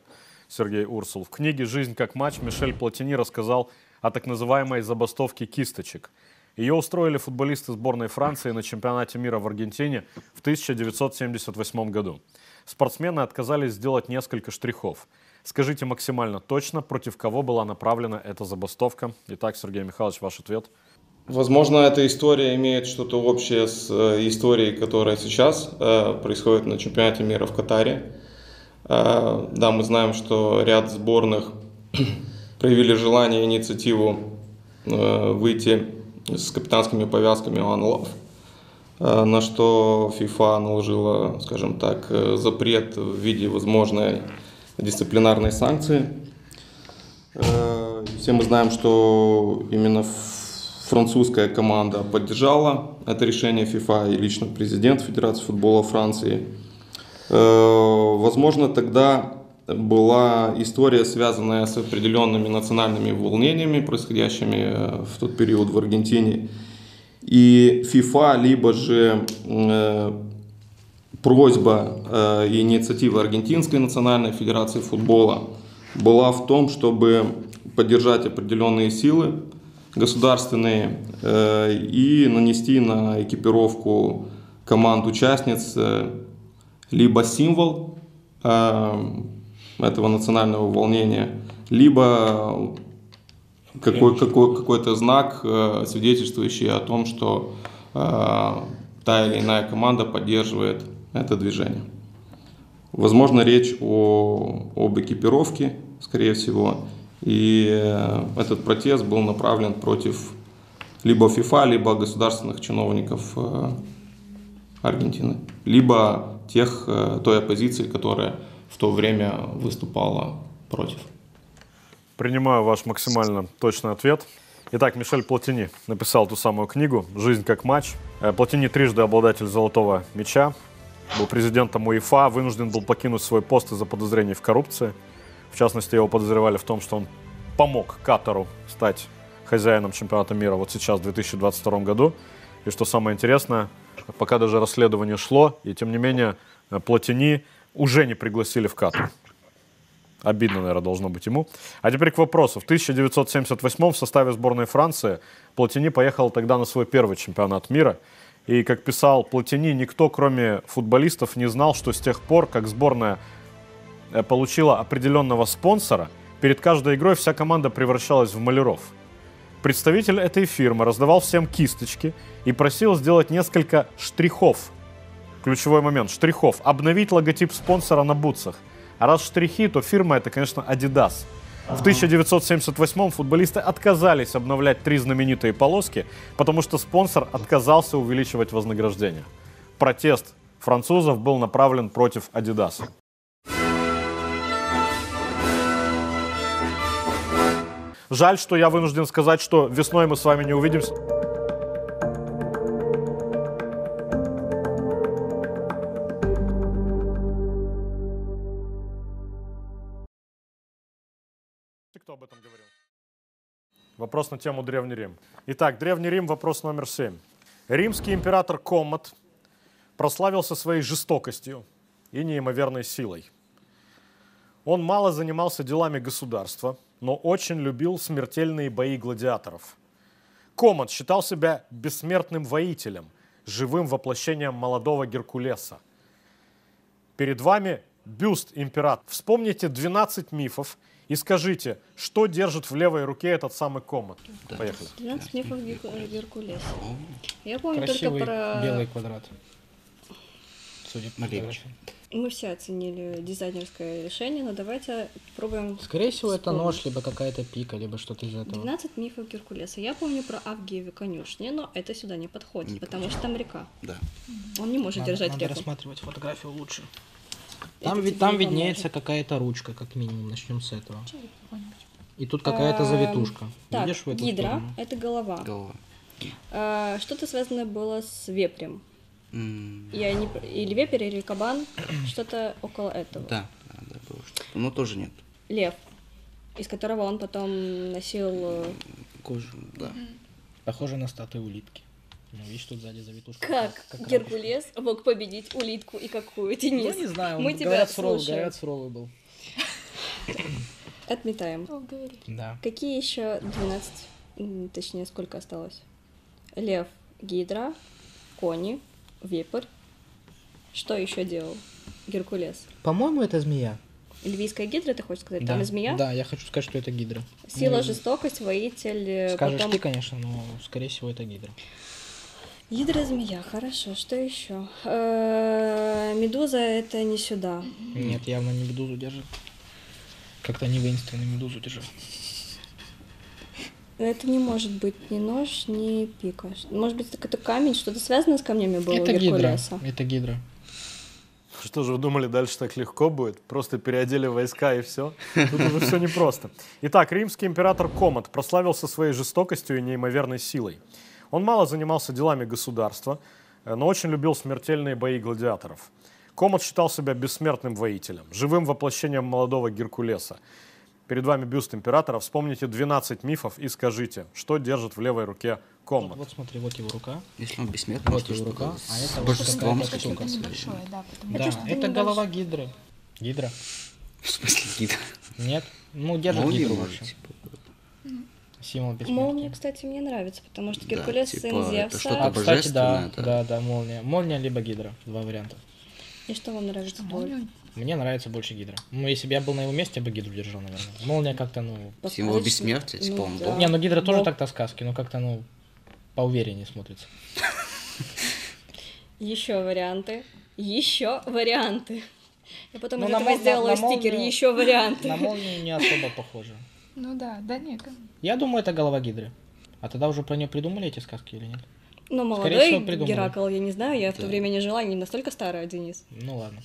Сергей Урсул. В книге «Жизнь как матч» Мишель Платини рассказал о так называемой забастовке кисточек. Ее устроили футболисты сборной Франции на чемпионате мира в Аргентине в 1978 году. Спортсмены отказались сделать несколько штрихов. Скажите максимально точно, против кого была направлена эта забастовка? Итак, Сергей Михайлович, ваш ответ. Возможно, эта история имеет что-то общее с историей, которая сейчас происходит на чемпионате мира в Катаре. Да, мы знаем, что ряд сборных проявили желание и инициативу выйти с капитанскими повязками One Love, на что FIFA наложила, скажем так, запрет в виде возможной дисциплинарной санкции. Все мы знаем, что именно французская команда поддержала это решение FIFA и лично президент Федерации футбола Франции. Возможно, тогда была история, связанная с определенными национальными волнениями, происходящими в тот период в Аргентине. И FIFA, либо же просьба и инициатива Аргентинской национальной федерации футбола была в том, чтобы поддержать определенные силы государственные и нанести на экипировку команд-участниц либо символ этого национального волнения, либо какой-то знак, свидетельствующий о том, что та или иная команда поддерживает это движение. Возможно, речь об экипировке, скорее всего, и этот протест был направлен против либо ФИФА, либо государственных чиновников Аргентины, либо той оппозиции, которая в то время выступала против. Принимаю ваш максимально точный ответ. Итак, Мишель Платини написал ту самую книгу «Жизнь как матч». Платини трижды обладатель золотого мяча, был президентом УЕФА, вынужден был покинуть свой пост из-за подозрений в коррупции. В частности, его подозревали в том, что он помог Катару стать хозяином чемпионата мира вот сейчас, в 2022 году. И что самое интересное, пока даже расследование шло, и тем не менее Платини уже не пригласили в Катар. Обидно, наверное, должно быть ему. А теперь к вопросу. В 1978 в составе сборной Франции Платини поехал тогда на свой первый чемпионат мира. И, как писал Платини, никто, кроме футболистов, не знал, что с тех пор, как сборная получила определенного спонсора, перед каждой игрой вся команда превращалась в маляров. Представитель этой фирмы раздавал всем кисточки и просил сделать несколько штрихов. Ключевой момент – штрихов. Обновить логотип спонсора на бутсах. А раз штрихи, то фирма – это, конечно, Adidas. В 1978 футболисты отказались обновлять три знаменитые полоски, потому что спонсор отказался увеличивать вознаграждение. Протест французов был направлен против Adidas. Жаль, что я вынужден сказать, что весной мы с вами не увидимся. Кто об этом говорил? Вопрос на тему Древний Рим. Итак, Древний Рим, вопрос номер 7. Римский император Коммод прославился своей жестокостью и неимоверной силой. Он мало занимался делами государства, но очень любил смертельные бои гладиаторов. Коммод считал себя бессмертным воителем, живым воплощением молодого Геркулеса. Перед вами бюст императора. Вспомните 12 мифов и скажите, что держит в левой руке этот самый Коммод. Поехали. 12 мифов Геркулеса. Я помню красивый только про... белый квадрат. Судя по речи. Мы все оценили дизайнерское решение, но давайте попробуем... Скорее всего, это нож, либо какая-то пика, либо что-то из этого. 12 мифов Геркулеса. Я помню про Авгиевы конюшни, но это сюда не подходит, потому что там река. Да. Он не может держать реку. Надо рассматривать фотографию лучше. Там виднеется какая-то ручка, как минимум. Начнем с этого. И тут какая-то завитушка. Так, гидра — это голова. Что-то связанное было с вепрем. Или вепер, или кабан, что-то около этого. Да, да, было что-то, но тоже нет. Лев, из которого он потом носил... кожу, да. Похоже на статую улитки. Ну, видишь, тут сзади завитушка. Как Геркулес мог победить улитку и какую, Денис? Я не знаю, он, говорят, суровый был. Отметаем. Да. Какие еще 12, точнее, сколько осталось? Лев, гидра, кони. Вепрь. Что еще делал Геркулес? По-моему, это змея. Эльвийская гидра, ты хочешь сказать? Да. Там змея? Да, я хочу сказать, что это гидра. Сила, ну, жестокость, воитель... Скажешь потом... ты, конечно, но, скорее всего, это гидра. Гидра, змея, хорошо. Что еще? Медуза — это не сюда. Нет, явно не медузу держит. Как-то не воинственно медузу держит. Это не может быть ни нож, ни пика. Может быть, это какой-то камень, что-то связанное с камнями было у Геркулеса? Это гидра. Что же вы думали, дальше так легко будет? Просто переодели войска и все? Тут уже все непросто. Итак, римский император Коммод прославился своей жестокостью и неимоверной силой. Он мало занимался делами государства, но очень любил смертельные бои гладиаторов. Коммод считал себя бессмертным воителем, живым воплощением молодого Геркулеса. Перед вами бюст императора. Вспомните 12 мифов и скажите, что держит в левой руке Коммод. Вот смотри, вот его рука. Если он бессмертный, вот его рука. А это божеством. Это голова гидры. Гидра. В смысле гидра? Нет. Ну, держит гидру вообще. Символ бессмертия. Молния, кстати, мне нравится, потому что Геркулес, да, сын Зевса. А, кстати, да, молния. Молния либо гидра. Два варианта. И что вам нравится больше? Мне нравится больше гидра. Ну, если бы я был на его месте, я бы гидру держал, наверное. Молния как-то, ну... Символ бессмертия, типа он был. Не, ну гидра тоже так-то сказки, но как-то, ну, поувереннее смотрится. Еще варианты. Еще варианты. Я потом из этого сделала стикер. Еще варианты. На молнию не особо похоже. Ну да, да нет. Я думаю, это голова гидры. А тогда уже про нее придумали эти сказки или нет? Ну, молодой Геракл, я не знаю, я в то время не жила, не настолько старая, Денис. Ну ладно.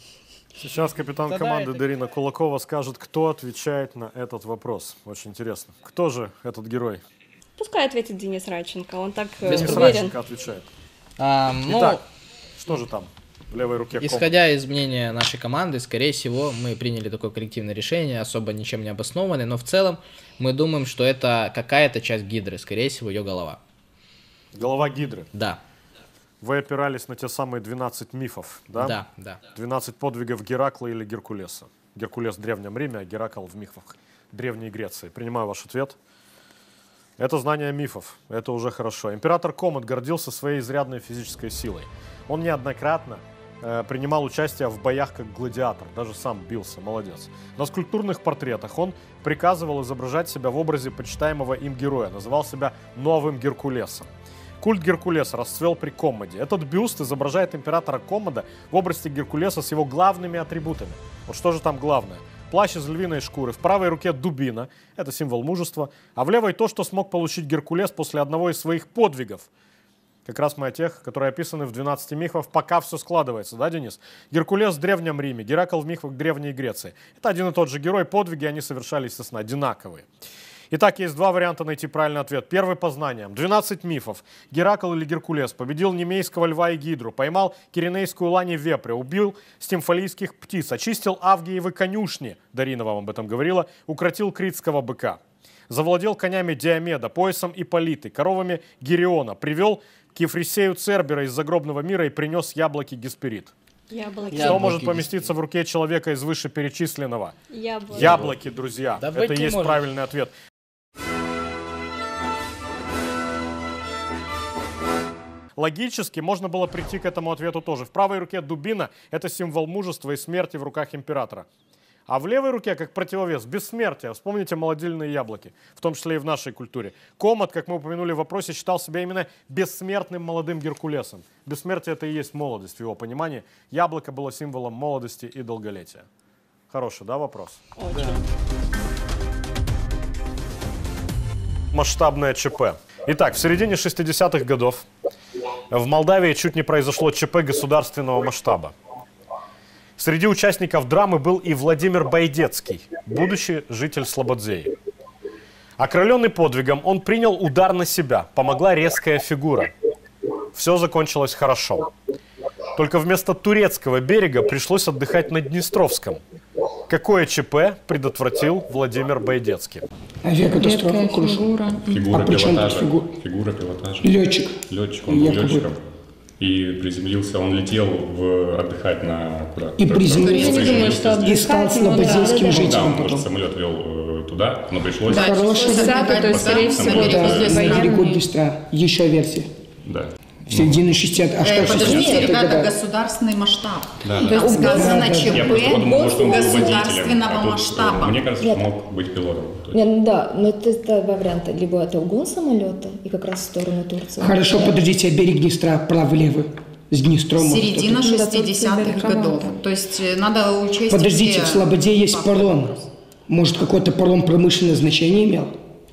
Сейчас капитан команды Дарина Кулакова скажет, кто отвечает на этот вопрос. Очень интересно. Кто же этот герой? Пускай ответит Денис Радченко, он так уверен. Денис Радченко отвечает. Итак, что же там в левой руке? Исходя из мнения нашей команды, скорее всего, мы приняли такое коллективное решение, особо ничем не обоснованное, но в целом мы думаем, что это какая-то часть гидры, скорее всего, ее голова. Голова гидры? Да. Вы опирались на те самые 12 мифов, да? Да, да. 12 подвигов Геракла или Геркулеса. Геркулес в Древнем Риме, а Геракл в мифах Древней Греции. Принимаю ваш ответ. Это знание мифов, это уже хорошо. Император Коммод гордился своей изрядной физической силой. Он неоднократно принимал участие в боях как гладиатор, даже сам бился, молодец. На скульптурных портретах он приказывал изображать себя в образе почитаемого им героя, называл себя новым Геркулесом. Культ Геркулеса расцвел при Коммоде. Этот бюст изображает императора Коммода в образе Геркулеса с его главными атрибутами. Вот что же там главное? Плащ из львиной шкуры, в правой руке дубина, это символ мужества, а в левой то, что смог получить Геркулес после одного из своих подвигов. Как раз мы о тех, которые описаны в 12 мифах, пока все складывается, да, Денис? Геркулес в Древнем Риме, Геракл в мифах Древней Греции. Это один и тот же герой, подвиги, они совершались, естественно, одинаковые. Итак, есть два варианта найти правильный ответ. Первый по знаниям. 12 мифов. Геракл или Геркулес победил немейского льва и гидру, поймал киренейскую лань и вепря, убил стимфалийских птиц, очистил авгиевы конюшни, Дарина вам об этом говорила, укротил критского быка, завладел конями Диомеда, поясом Ипполиты, коровами Гериона, привел к Ефрисею Цербера из загробного мира и принес яблоки Гесперид. Яблоки. Что яблоки может поместиться в руке человека из вышеперечисленного? Яблоки, яблоки, друзья. Да это есть правильный ответ. Логически можно было прийти к этому ответу тоже. В правой руке дубина – это символ мужества и смерти в руках императора. А в левой руке, как противовес, бессмертие. Вспомните молодильные яблоки, в том числе и в нашей культуре. Коммод, как мы упомянули в вопросе, считал себя именно бессмертным молодым Геркулесом. Бессмертие – это и есть молодость в его понимании. Яблоко было символом молодости и долголетия. Хороший, да, вопрос? Очень. Масштабное ЧП. Итак, в середине 60-х годов в Молдавии чуть не произошло ЧП государственного масштаба. Среди участников драмы был и Владимир Байдецкий, будущий житель Слободзеи. Окрыленный подвигом, он принял удар на себя, помогла резкая фигура. Все закончилось хорошо. Только вместо турецкого берега пришлось отдыхать на Днестровском. Какое ЧП предотвратил Владимир Байдецкий? Авиакатастрофа, крушение. Фигура пилотажа. Фигура пилотажа. Летчик. Летчик, он был летчиком. И приземлился, он летел отдыхать на куда? И приземлился, и стал слободзейским жителем. Да, он, может, самолет вел туда, но пришлось... Да, хороший запад, то есть, скорее всего, это возле Днестра. Еще версия. Да. В середине 60-х. Подождите, ребята, государственный масштаб. Да, да. Там сказано ЧП государственного масштаба. Мне кажется, что мог быть пилотом. Нет, да, но это два варианта. Либо это угон самолета и как раз в сторону Турции. Хорошо, подождите, а берег Днестра право-левый? С Днестром. Середина 60-х годов. То есть надо учесть... Подождите, в Слободе есть паром. Может, какой-то паром промышленное значение имел?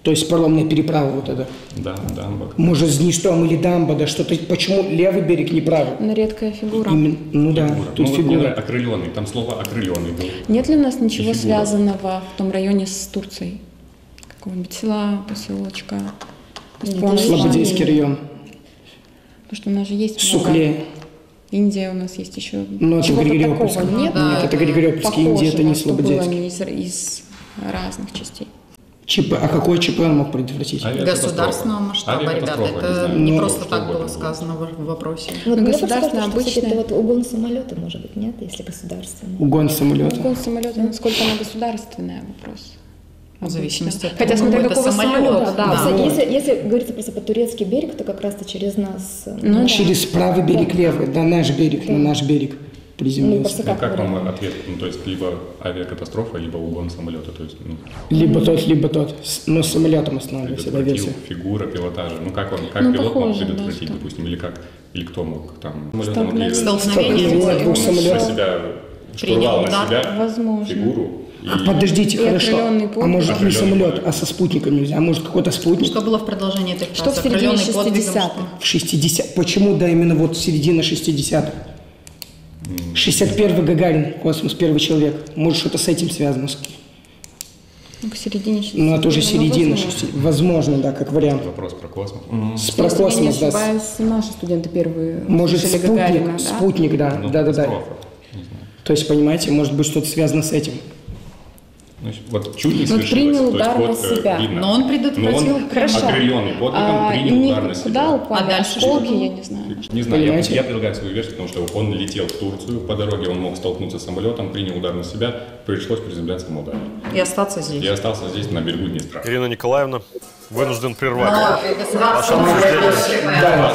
То есть паромная переправа вот это. Да, дамба. Может, с Днестром или дамба, да что-то. Почему левый берег не правый? Но редкая фигура. Именно, ну фигура. Да, тут ну, фигура. Окрыленный, там слово окрыленный было. Нет ли у нас ничего связанного в том районе с Турцией? Какого-нибудь села, поселочка? Слободейский район. Потому что у нас же есть... Сукле. Индия у нас есть еще. Ну, это Григориопольск. Нет, да, это Григориопольск, Индия, это не Слободейский. Из разных частей. ЧП. А какой ЧП он мог предотвратить? Государственного масштаба, ребята. Это не просто так было сказано в вопросе. Вот государственное обычно... Это вот угон самолета, может быть, нет? Если государственное. Угон самолета? Угон самолета, насколько оно государственное, вопрос. В зависимости от того, хотя смотря какого самолета. Да. Да. Если говорится просто по турецкий берег, то как раз-то через нас. Ну, да. Через правый берег, да. Левый, да, наш берег, да. На наш берег приземлился. Ну, как вам ответ? Ну, то есть либо авиакатастрофа, либо угон самолета. То есть, ну... либо тот, но с самолетом останавливался. Фигура пилотажа. Ну как он, как ну, пилот похоже, мог предотвратить, да, допустим, или как, или кто мог там? Столкновение. Штурвал на себя, возможно. Фигуру. А подождите, хорошо, а может не самолет, а со спутником нельзя, а может какой-то спутник? Что было в продолжении этой фразы? Что в середине 60-х? В 60-х. Почему, да, именно вот середина 60-х? 61-й Гагарин, космос, первый человек. Может, что-то с этим связано? Ну, к середине 60-х. Ну, это уже середина 60-х. Возможно, да, как вариант. Вопрос про космос. Про космос, да. Наши студенты первые. Может, спутник, да, да-да-да. То есть, понимаете, может быть, что-то связано с этим. Вот чуть не свершилось. Принял удар на себя. Видно. Но он предотвратил. Окрыленный подвигом принял удар на себя. Куда упал? А дальше полки, я не знаю. Не знаю, я предлагаю свою версию, потому что он летел в Турцию, по дороге он мог столкнуться с самолетом, принял удар на себя, пришлось приземляться в Молдавии. И остаться здесь. И остался здесь, на берегу Днестра. Ирина Николаевна, вынужден прервать. Да,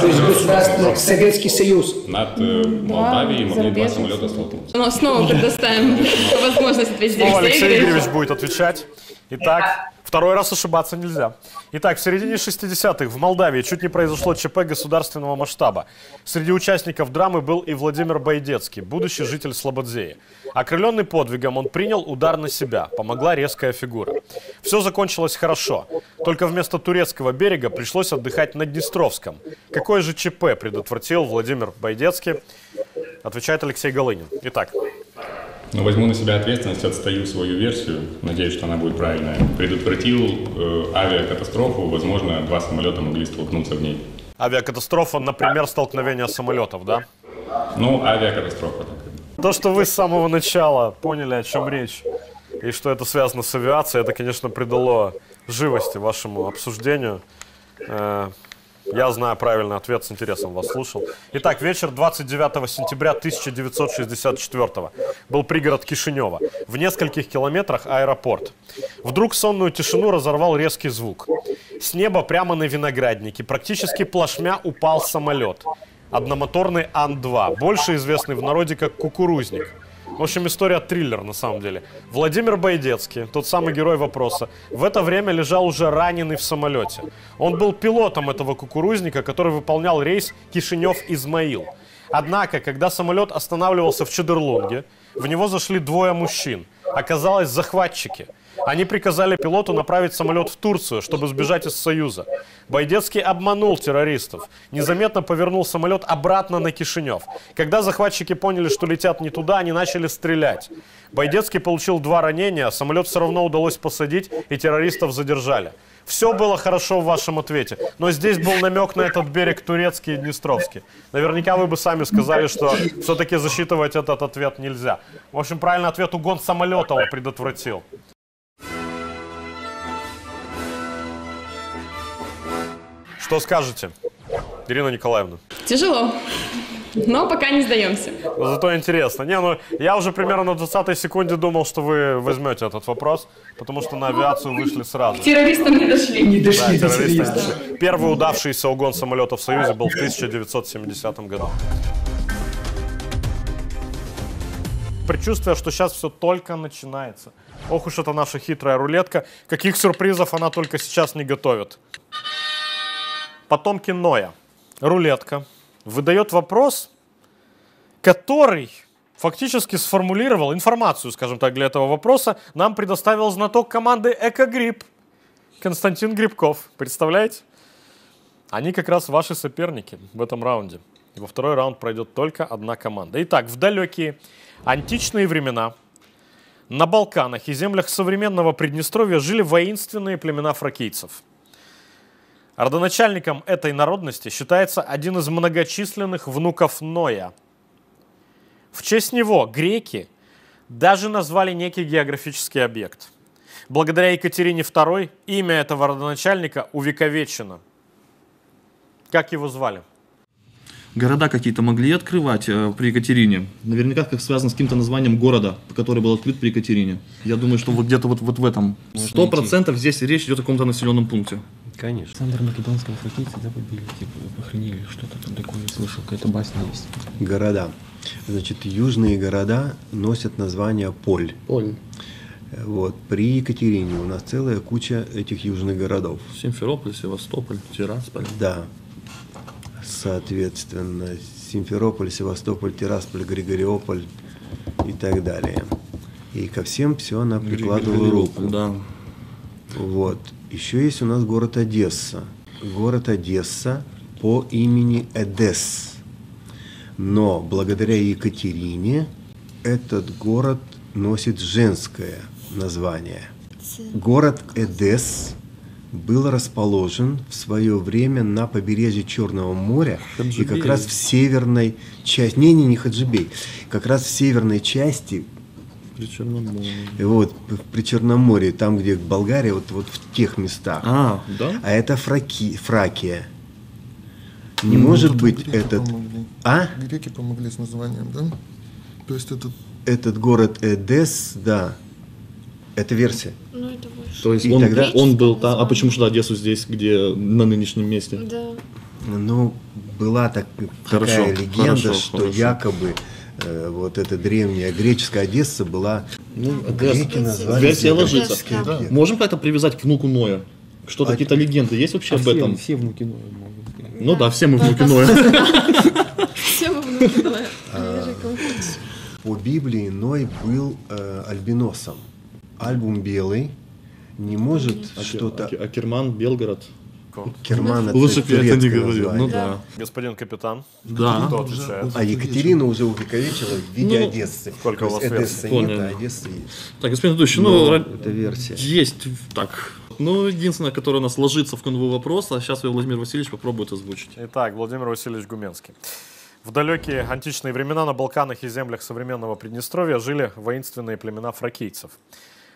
то есть государственный Советский Союз. Над Молдавией могли два самолета столкнуться. Но снова предоставим возможность ответить. Алексей Игоревич будет отвечать. Итак, второй раз ошибаться нельзя. Итак, в середине 60-х в Молдавии чуть не произошло ЧП государственного масштаба. Среди участников драмы был и Владимир Байдецкий, будущий житель Слободзеи. Окрыленный подвигом, он принял удар на себя, помогла резкая фигура. Все закончилось хорошо, только вместо турецкого берега пришлось отдыхать на Днестровском. Какое же ЧП предотвратил Владимир Байдецкий? Отвечает Алексей Галынин. Итак... Ну, возьму на себя ответственность, отстаю свою версию, надеюсь, что она будет правильная. Предотвратил авиакатастрофу, возможно, два самолета могли столкнуться в ней. Авиакатастрофа, например, столкновение самолетов, да? Ну, авиакатастрофа. Так. То, что вы с самого начала поняли, о чем речь, и что это связано с авиацией, это, конечно, придало живости вашему обсуждению. Я знаю правильный ответ, с интересом вас слушал. Итак, вечер 29 сентября 1964-го. Был пригород Кишинева. В нескольких километрах аэропорт. Вдруг сонную тишину разорвал резкий звук. С неба прямо на винограднике, практически плашмя, упал самолет. Одномоторный Ан-2, больше известный в народе как «Кукурузник». В общем, история-триллер, на самом деле. Владимир Байдецкий, тот самый герой вопроса, в это время лежал уже раненый в самолете. Он был пилотом этого кукурузника, который выполнял рейс Кишинев-Измаил. Однако, когда самолет останавливался в Чедырлунге, в него зашли двое мужчин. Оказалось, захватчики. Они приказали пилоту направить самолет в Турцию, чтобы сбежать из Союза. Байдецкий обманул террористов. Незаметно повернул самолет обратно на Кишинев. Когда захватчики поняли, что летят не туда, они начали стрелять. Байдецкий получил два ранения, самолет все равно удалось посадить, и террористов задержали. Все было хорошо в вашем ответе, но здесь был намек на этот берег турецкий и днестровский. Наверняка вы бы сами сказали, что все-таки засчитывать этот ответ нельзя. В общем, правильный ответ — угон самолета он предотвратил. Что скажете, Ирина Николаевна? Тяжело. Но пока не сдаемся. Зато интересно. Не, ну, я уже примерно на 20-й секунде думал, что вы возьмете этот вопрос, потому что на авиацию вышли сразу. Террористы не дошли. Не дошли, да, террористы. Первый удавшийся угон самолета в Союзе был в 1970 году. Предчувствие, что сейчас все только начинается. Ох уж это наша хитрая рулетка. Каких сюрпризов она только сейчас не готовит. Потомки Ноя. Рулетка выдает вопрос, который фактически сформулировал информацию, скажем так, для этого вопроса. Нам предоставил знаток команды «Экогрипп» Константин Грибков. Представляете? Они как раз ваши соперники в этом раунде. И во второй раунд пройдет только одна команда. Итак, в далекие античные времена на Балканах и землях современного Приднестровья жили воинственные племена фракийцев. Родоначальником этой народности считается один из многочисленных внуков Ноя. В честь него греки даже назвали некий географический объект. Благодаря Екатерине II имя этого родоначальника увековечено. Как его звали? Города какие-то могли открывать при Екатерине? Наверняка как связано с каким-то названием города, который был открыт при Екатерине. Я думаю, что вот где-то вот в этом. 100% здесь речь идет о каком-то населенном пункте. Конечно. Александр Македонского фракийца, да, побили, типа, похоронили, что-то там такое, слышал, какая-то басня есть. Города. Значит, южные города носят название Поль. Поль. Вот, при Екатерине у нас целая куча этих южных городов. Симферополь, Севастополь, Тирасполь. Да. Соответственно, Симферополь, Севастополь, Тирасполь, Григориополь и так далее. И ко всем все она прикладывала руку. Да. Вот. Еще есть у нас город Одесса. Город Одесса по имени Эдес. Но благодаря Екатерине этот город носит женское название. Город Эдес был расположен в свое время на побережье Черного моря. Хаджибей. И как раз в северной части, не Хаджибей, как раз в северной части при Черноморье, вот, при Черноморье, там где Болгария, вот в тех местах. А, да? А это Фракия. Не может быть греки этот... Помогли. А? Греки помогли с названием, да? То есть этот город Эдес, да, это версия. То есть он был там, а почему что Одессу здесь, где на нынешнем месте? Да. Ну, была такая легенда, что якобы вот эта древняя греческая Одесса была... Ну, версия ложится. Да. Можем как-то привязать к внуку Ноя? Что-то какие-то легенды есть вообще об этом? Все внуки Ноя могут быть. Ну да, все мы внуки Ноя. Все мы внуки Ноя. По Библии Ной был альбиносом. Альбум белый. Не может что-то... Акерман, Белгород. Керман, это лучше это не говорил. Ну, да. Господин капитан. Да. Кто отвечает? А Екатерина уже увековечила в виде Одессы. Сколько у вас версий? Нет, а Одесса есть. Так, господин Дудович, это версия. Есть, так. Ну, единственное, которое у нас ложится в конву вопрос, а сейчас его Владимир Васильевич попробует озвучить. Итак, Владимир Васильевич Гуменский. В далекие античные времена на Балканах и землях современного Приднестровья жили воинственные племена фракийцев.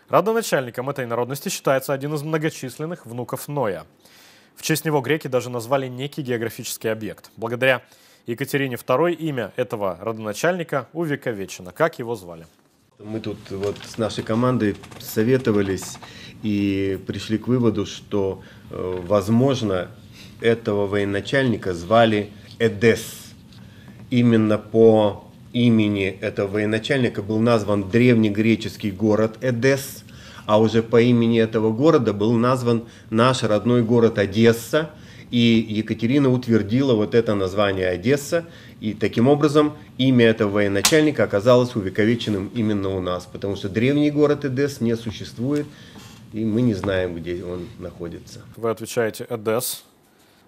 Родоначальником этой народности считается один из многочисленных внуков Ноя. В честь него греки даже назвали некий географический объект. Благодаря Екатерине II имя этого родоначальника увековечено. Как его звали? Мы тут вот с нашей командой советовались и пришли к выводу, что, возможно, этого военачальника звали Эдес. Именно по... имени этого военачальника был назван древнегреческий город Эдес, а уже по имени этого города был назван наш родной город Одесса, и Екатерина утвердила вот это название Одесса, и таким образом имя этого военачальника оказалось увековеченным именно у нас, потому что древний город Эдес не существует, и мы не знаем, где он находится. Вы отвечаете Эдес.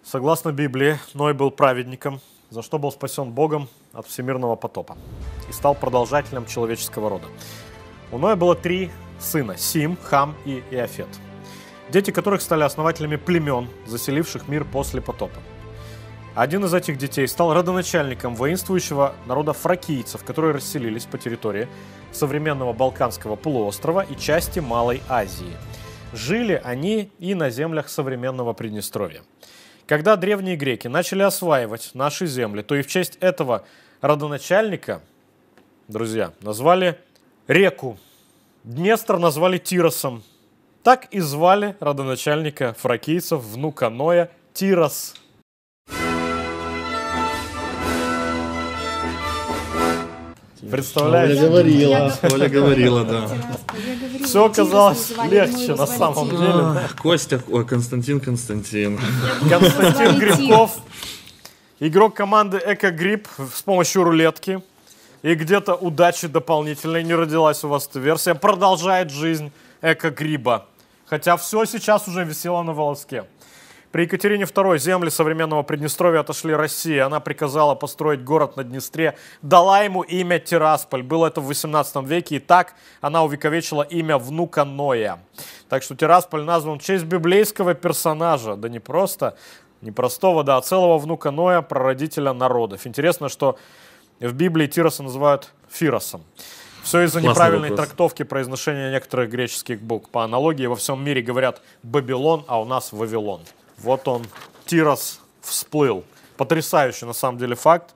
Согласно Библии, Ной был праведником, за что был спасен Богом от всемирного потопа и стал продолжателем человеческого рода. У Ноя было 3 сына – Сим, Хам и Иофет, дети которых стали основателями племен, заселивших мир после потопа. Один из этих детей стал родоначальником воинствующего народа фракийцев, которые расселились по территории современного Балканского полуострова и части Малой Азии. Жили они и на землях современного Приднестровья. Когда древние греки начали осваивать наши земли, то и в честь этого родоначальника, друзья, назвали реку. Днестр назвали Тиросом. Так и звали родоначальника фракийцев, внука Ноя, Тирос. Представляете? Оля говорила, да. Все оказалось легче на самом деле. Константин Грибков, игрок команды «Экогрипп» с помощью рулетки. И где-то удачи дополнительной не родилась у вас эта версия. Продолжает жизнь «Экогриба». Хотя все сейчас уже висело на волоске. При Екатерине II земли современного Приднестровья отошли России. Она приказала построить город на Днестре, дала ему имя Тирасполь. Было это в 18 веке, и так она увековечила имя внука Ноя. Так что Тирасполь назван в честь библейского персонажа. Да не просто, не простого, да, а целого внука Ноя, прародителя народов. Интересно, что в Библии Тироса называют Фиросом. Все из-за неправильной трактовки произношения некоторых греческих букв. По аналогии во всем мире говорят «Бабилон», а у нас «Вавилон». Вот он, Тирос, всплыл. Потрясающий, на самом деле, факт.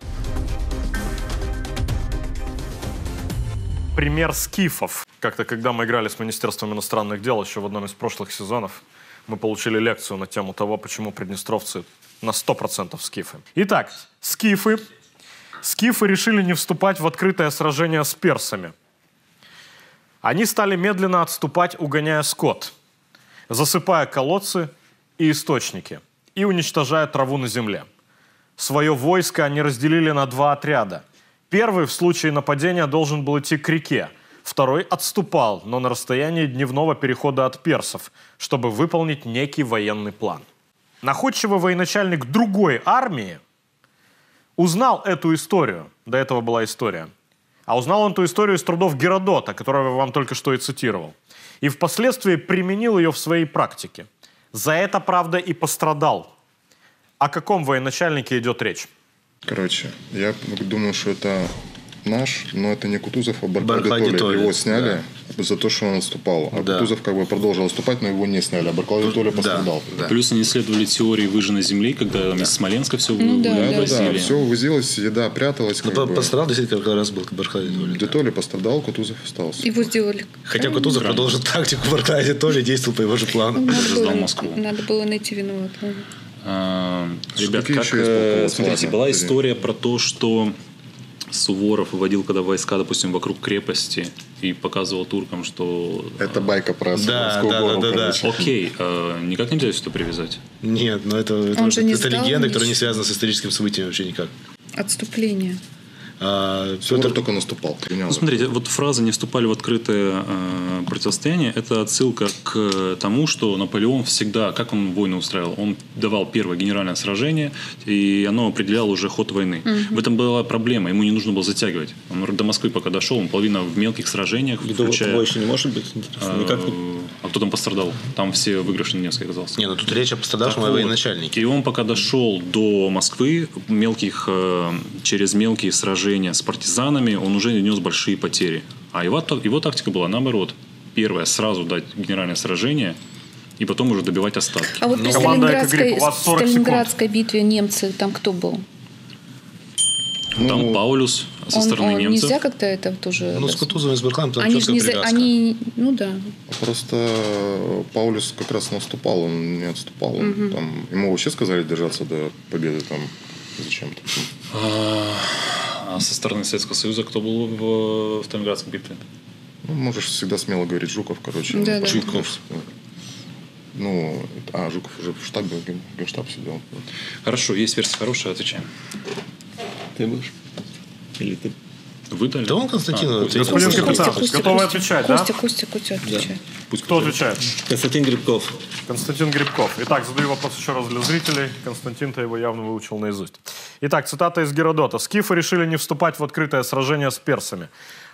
Пример скифов. Как-то, когда мы играли с Министерством иностранных дел еще в одном из прошлых сезонов, мы получили лекцию на тему того, почему приднестровцы на 100% скифы. Итак, скифы. Скифы решили не вступать в открытое сражение с персами. Они стали медленно отступать, угоняя скот, засыпая колодцы и источники, и уничтожая траву на земле. Свое войско они разделили на два отряда. Первый в случае нападения должен был идти к реке, второй отступал, но на расстоянии дневного перехода от персов, чтобы выполнить некий военный план. Находчивый военачальник другой армии узнал эту историю, до этого была история, а узнал он эту историю из трудов Геродота, которого я вам только что и цитировал, и впоследствии применил ее в своей практике. За это, правда, и пострадал. О каком военачальнике идет речь? Короче, я думаю, что это наш, но это не Кутузов, а Барклай-де-Толли. Его сняли, да, за то, что он отступал. А да. Кутузов как бы продолжил отступать, но его не сняли. А Барклай-де-Толли пострадал. Да. Да. Плюс они исследовали теории выжженной земли, когда из Смоленска все вывозили. Да, все вывозилось, еда пряталась. Но пострадал действительно как раз был Барклай-де-Толли. Де-Толли пострадал, Кутузов остался. Его сделали. Хотя Кутузов продолжил тактику Барклай-де-Толли, действовал по его же плану. Сдал Москву. Надо было найти виноватого. Ребят, смотрите, была история про то, что Суворов выводил, когда войска, допустим, вокруг крепости и показывал туркам, что... Это байка про Суворовскую гору. Да. Окей, никак нельзя сюда привязать? Нет, но это легенда, которая не связана с историческим событием вообще никак. Отступление. Суворов только наступал. Ну, смотрите, вот фраза «не вступали в открытое противостояние» — это отсылка к тому, что Наполеон всегда, как он войны устраивал, он давал первое генеральное сражение, и оно определяло уже ход войны. В этом была проблема, ему не нужно было затягивать. Он до Москвы пока дошел, он половина в мелких сражениях, включая... Больше не может быть? А кто там пострадал? Там все выигрыши Невский оказался. Не, ну тут речь о пострадавшем военачальнике. И он пока дошел до Москвы, через мелкие сражения с партизанами, он уже нанес большие потери. А его тактика была наоборот. Первое, сразу дать генеральное сражение и потом уже добивать остатки. А вот при Сталинградской битве немцы, там кто был? Там Паулюс со стороны немцев. Нельзя как-то это тоже... Ну, с Кутузовым и с Барклаем там четкая привязка. Ну, да. Просто Паулюс как раз наступал, он не отступал. Ему вообще сказали держаться до победы там зачем-то. А со стороны Советского Союза кто был в Сталинградской битве? Ну, можешь всегда смело говорить Жуков, короче. Да. Жуков. Ну, Жуков уже в штабе, генштаб сидел. Хорошо, есть версия хорошая, отвечаем. Ты будешь? Или ты? Вы дали? Да он Константин. Господин капитан, готовы отвечать, да? Костя отвечает. Кто отвечает? Константин Грибков. Константин Грибков. Итак, задаю вопрос еще раз для зрителей. Константин-то его явно выучил наизусть. Итак, цитата из Геродота. «Скифы решили не вступать в открытое сражение с персами.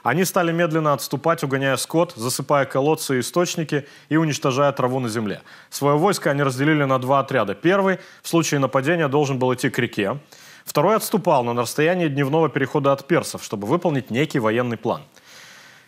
Они стали медленно отступать, угоняя скот, засыпая колодцы и источники и уничтожая траву на земле. Свое войско они разделили на два отряда. Первый, в случае нападения, должен был идти к реке. Второй отступал, но на расстоянии дневного перехода от персов, чтобы выполнить некий военный план».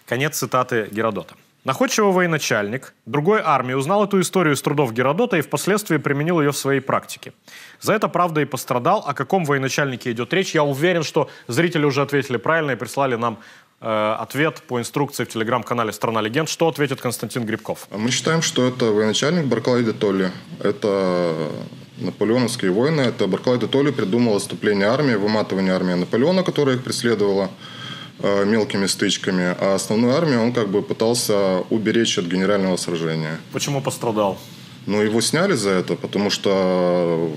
Конец цитаты Геродота. Находчивый военачальник другой армии узнал эту историю из трудов Геродота и впоследствии применил ее в своей практике. За это, правда, и пострадал. О каком военачальнике идет речь? Я уверен, что зрители уже ответили правильно и прислали нам ответ по инструкции в телеграм-канале «Страна легенд». Что ответит Константин Грибков? Мы считаем, что это военачальник Барклай-де-Толли. Это наполеоновские войны. Это Барклай-де-Толли придумал отступление армии, выматывание армии Наполеона, которая их преследовала мелкими стычками. А основную армию он как бы пытался уберечь от генерального сражения. Почему пострадал? Ну, его сняли за это, потому что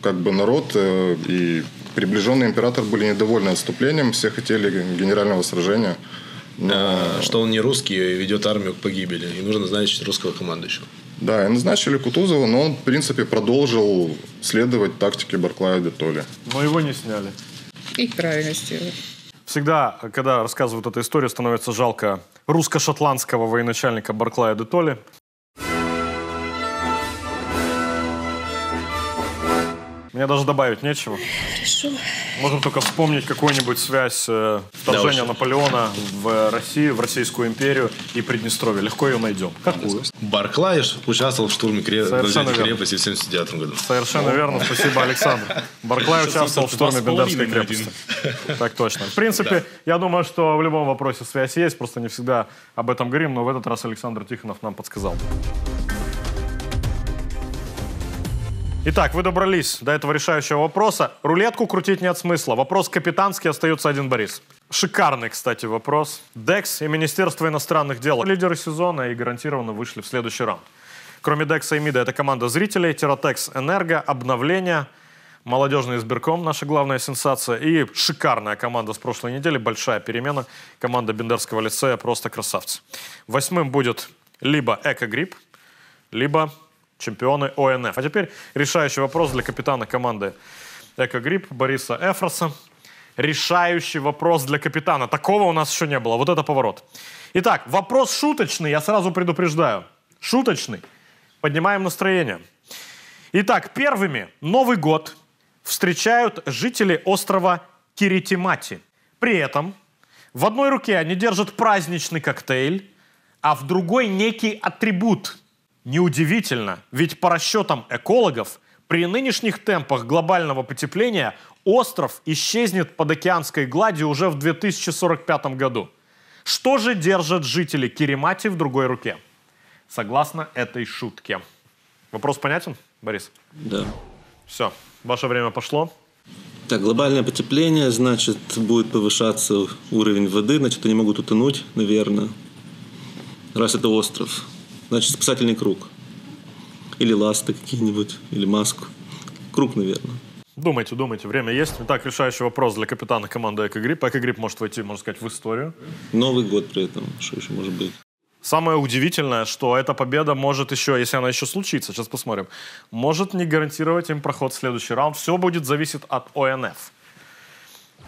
как бы народ и приближенный император были недовольны отступлением, все хотели генерального сражения. Но... что он не русский и ведет армию к погибели. И нужно назначить русского командующего. Да, и назначили Кутузова, но он, в принципе, продолжил следовать тактике Барклая-де-Толли. Но его не сняли. И правильно сделали. Всегда, когда рассказывают эту историю, становится жалко русско-шотландского военачальника Барклая-де-Толли. Мне даже добавить нечего. Хорошо. Можем только вспомнить какую-нибудь связь вторжения Наполеона в Россию, в Российскую империю и Приднестровье. Легко ее найдем. Какую? Барклай участвовал в штурме крепости в 79 году. Совершенно верно. Спасибо, Александр. Барклай участвовал в штурме Бендерской крепости. Так точно. В принципе, я думаю, что в любом вопросе связь есть. Просто не всегда об этом говорим. Но в этот раз Александр Тихонов нам подсказал. Итак, вы добрались до этого решающего вопроса. Рулетку крутить нет смысла. Вопрос капитанский, остается один Борис. Шикарный, кстати, вопрос. ДЭКС и Министерство иностранных дел – лидеры сезона и гарантированно вышли в следующий раунд. Кроме ДЭКСа и МИДа, это команда зрителей, Тиротекс, Энерго, Обновление, Молодежный избирком – наша главная сенсация. И шикарная команда с прошлой недели, Большая перемена, команда Бендерского лицея, просто красавцы. Восьмым будет либо Экогрипп, либо... чемпионы ОНФ. А теперь решающий вопрос для капитана команды «Экогрипп» Бориса Эфроса. Решающий вопрос для капитана. Такого у нас еще не было. Вот это поворот. Итак, вопрос шуточный, я сразу предупреждаю. Шуточный. Поднимаем настроение. Итак, первыми Новый год встречают жители острова Киритимати. При этом в одной руке они держат праздничный коктейль, а в другой некий атрибут. Неудивительно, ведь по расчетам экологов, при нынешних темпах глобального потепления остров исчезнет под океанской гладью уже в 2045 году. Что же держат жители Киритимати в другой руке? Согласно этой шутке. Вопрос понятен, Борис? Да. Все, ваше время пошло. Так, глобальное потепление, значит, будет повышаться уровень воды, значит, они могут утонуть, наверное, раз это остров. Значит, спасательный круг. Или ласты какие-нибудь, или маску. Круг, наверное. Думайте, думайте, время есть. Итак, решающий вопрос для капитана команды «Экогрипп». «Экогрипп» может войти, можно сказать, в историю. Новый год при этом, что еще может быть. Самое удивительное, что эта победа может еще, если она еще случится, сейчас посмотрим, может не гарантировать им проход в следующий раунд. Все будет зависеть от ОНФ,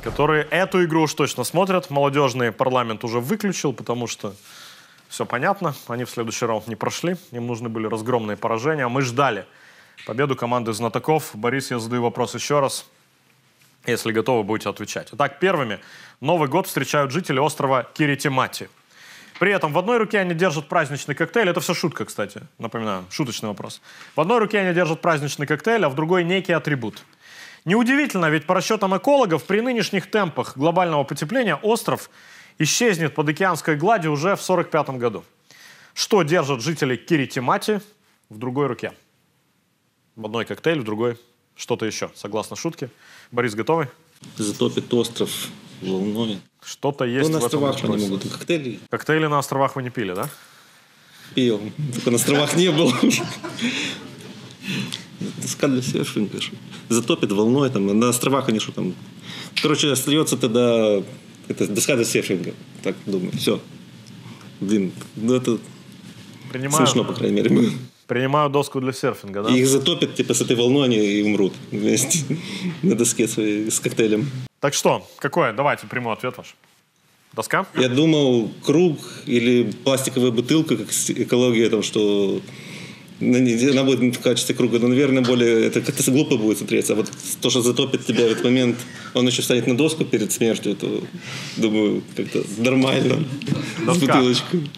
которые эту игру уж точно смотрят. Молодежный парламент уже выключил, потому что... все понятно, они в следующий раунд не прошли, им нужны были разгромные поражения. Мы ждали победу команды знатоков. Борис, я задаю вопрос еще раз, если готовы будете отвечать. Итак, первыми Новый год встречают жители острова Киритимати. При этом в одной руке они держат праздничный коктейль. Это все шутка, кстати, напоминаю, шуточный вопрос. В одной руке они держат праздничный коктейль, а в другой некий атрибут. Неудивительно, ведь по расчетам экологов, при нынешних темпах глобального потепления остров исчезнет под океанской гладью уже в 1945 году. Что держат жители Киритимати в другой руке? В одной коктейль, в другой что-то еще, согласно шутке. Борис, готовы? Затопит остров волной. Что-то есть в этом вопросе. Коктейли. Коктейли на островах вы не пили, да? Пил, только на островах не было. Затопит волной, там на островах они что там... Короче, остается тогда... это доска до серфинга, так думаю. Все. Блин, ну это смешно, по крайней мере. Принимаю доску для серфинга, да? И их затопят, типа, с этой волной они и умрут вместе на доске своей с коктейлем. Так что, какое? Давайте приму ответ ваш. Доска? Я думал, круг или пластиковая бутылка, как экология, там, что... она будет в качестве круга, но, наверное, более... это как-то глупо будет смотреться. А вот то, что затопит тебя в этот момент, он еще встанет на доску перед смертью, то, думаю, как-то нормально. Доска. С бутылочкой.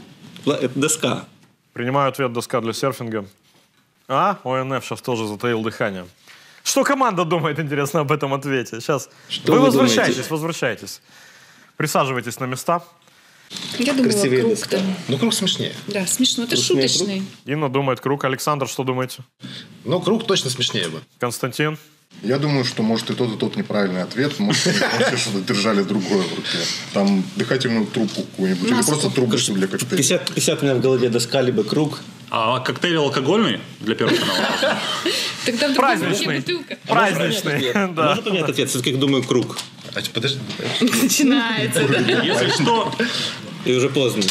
Это доска. Принимаю ответ, доска для серфинга. А, ОНФ сейчас тоже затаил дыхание. Что команда думает, интересно, об этом ответе? Сейчас. Что вы возвращаетесь, думаете? Возвращайтесь. Присаживайтесь на места. Я думала, красивее круг. Доска. Ну, круг смешнее. Да, смешно. Это шуточный. Инна думает круг. Александр, что думаете? Ну, круг точно смешнее бы. Константин? Я думаю, что, может, и тот неправильный ответ. Может, они что-то держали другое в руке. Там дыхательную трубку какую-нибудь. Или просто трубочку для коктейля. 50 у меня в голове доска, либо круг. А коктейль алкогольный для Первого канала? Тогда в другом руке бутылка. Праздничный. Может, у меня ответ? Все-таки, думаю, круг. Подожди. Начинается. Если что... И уже поздно.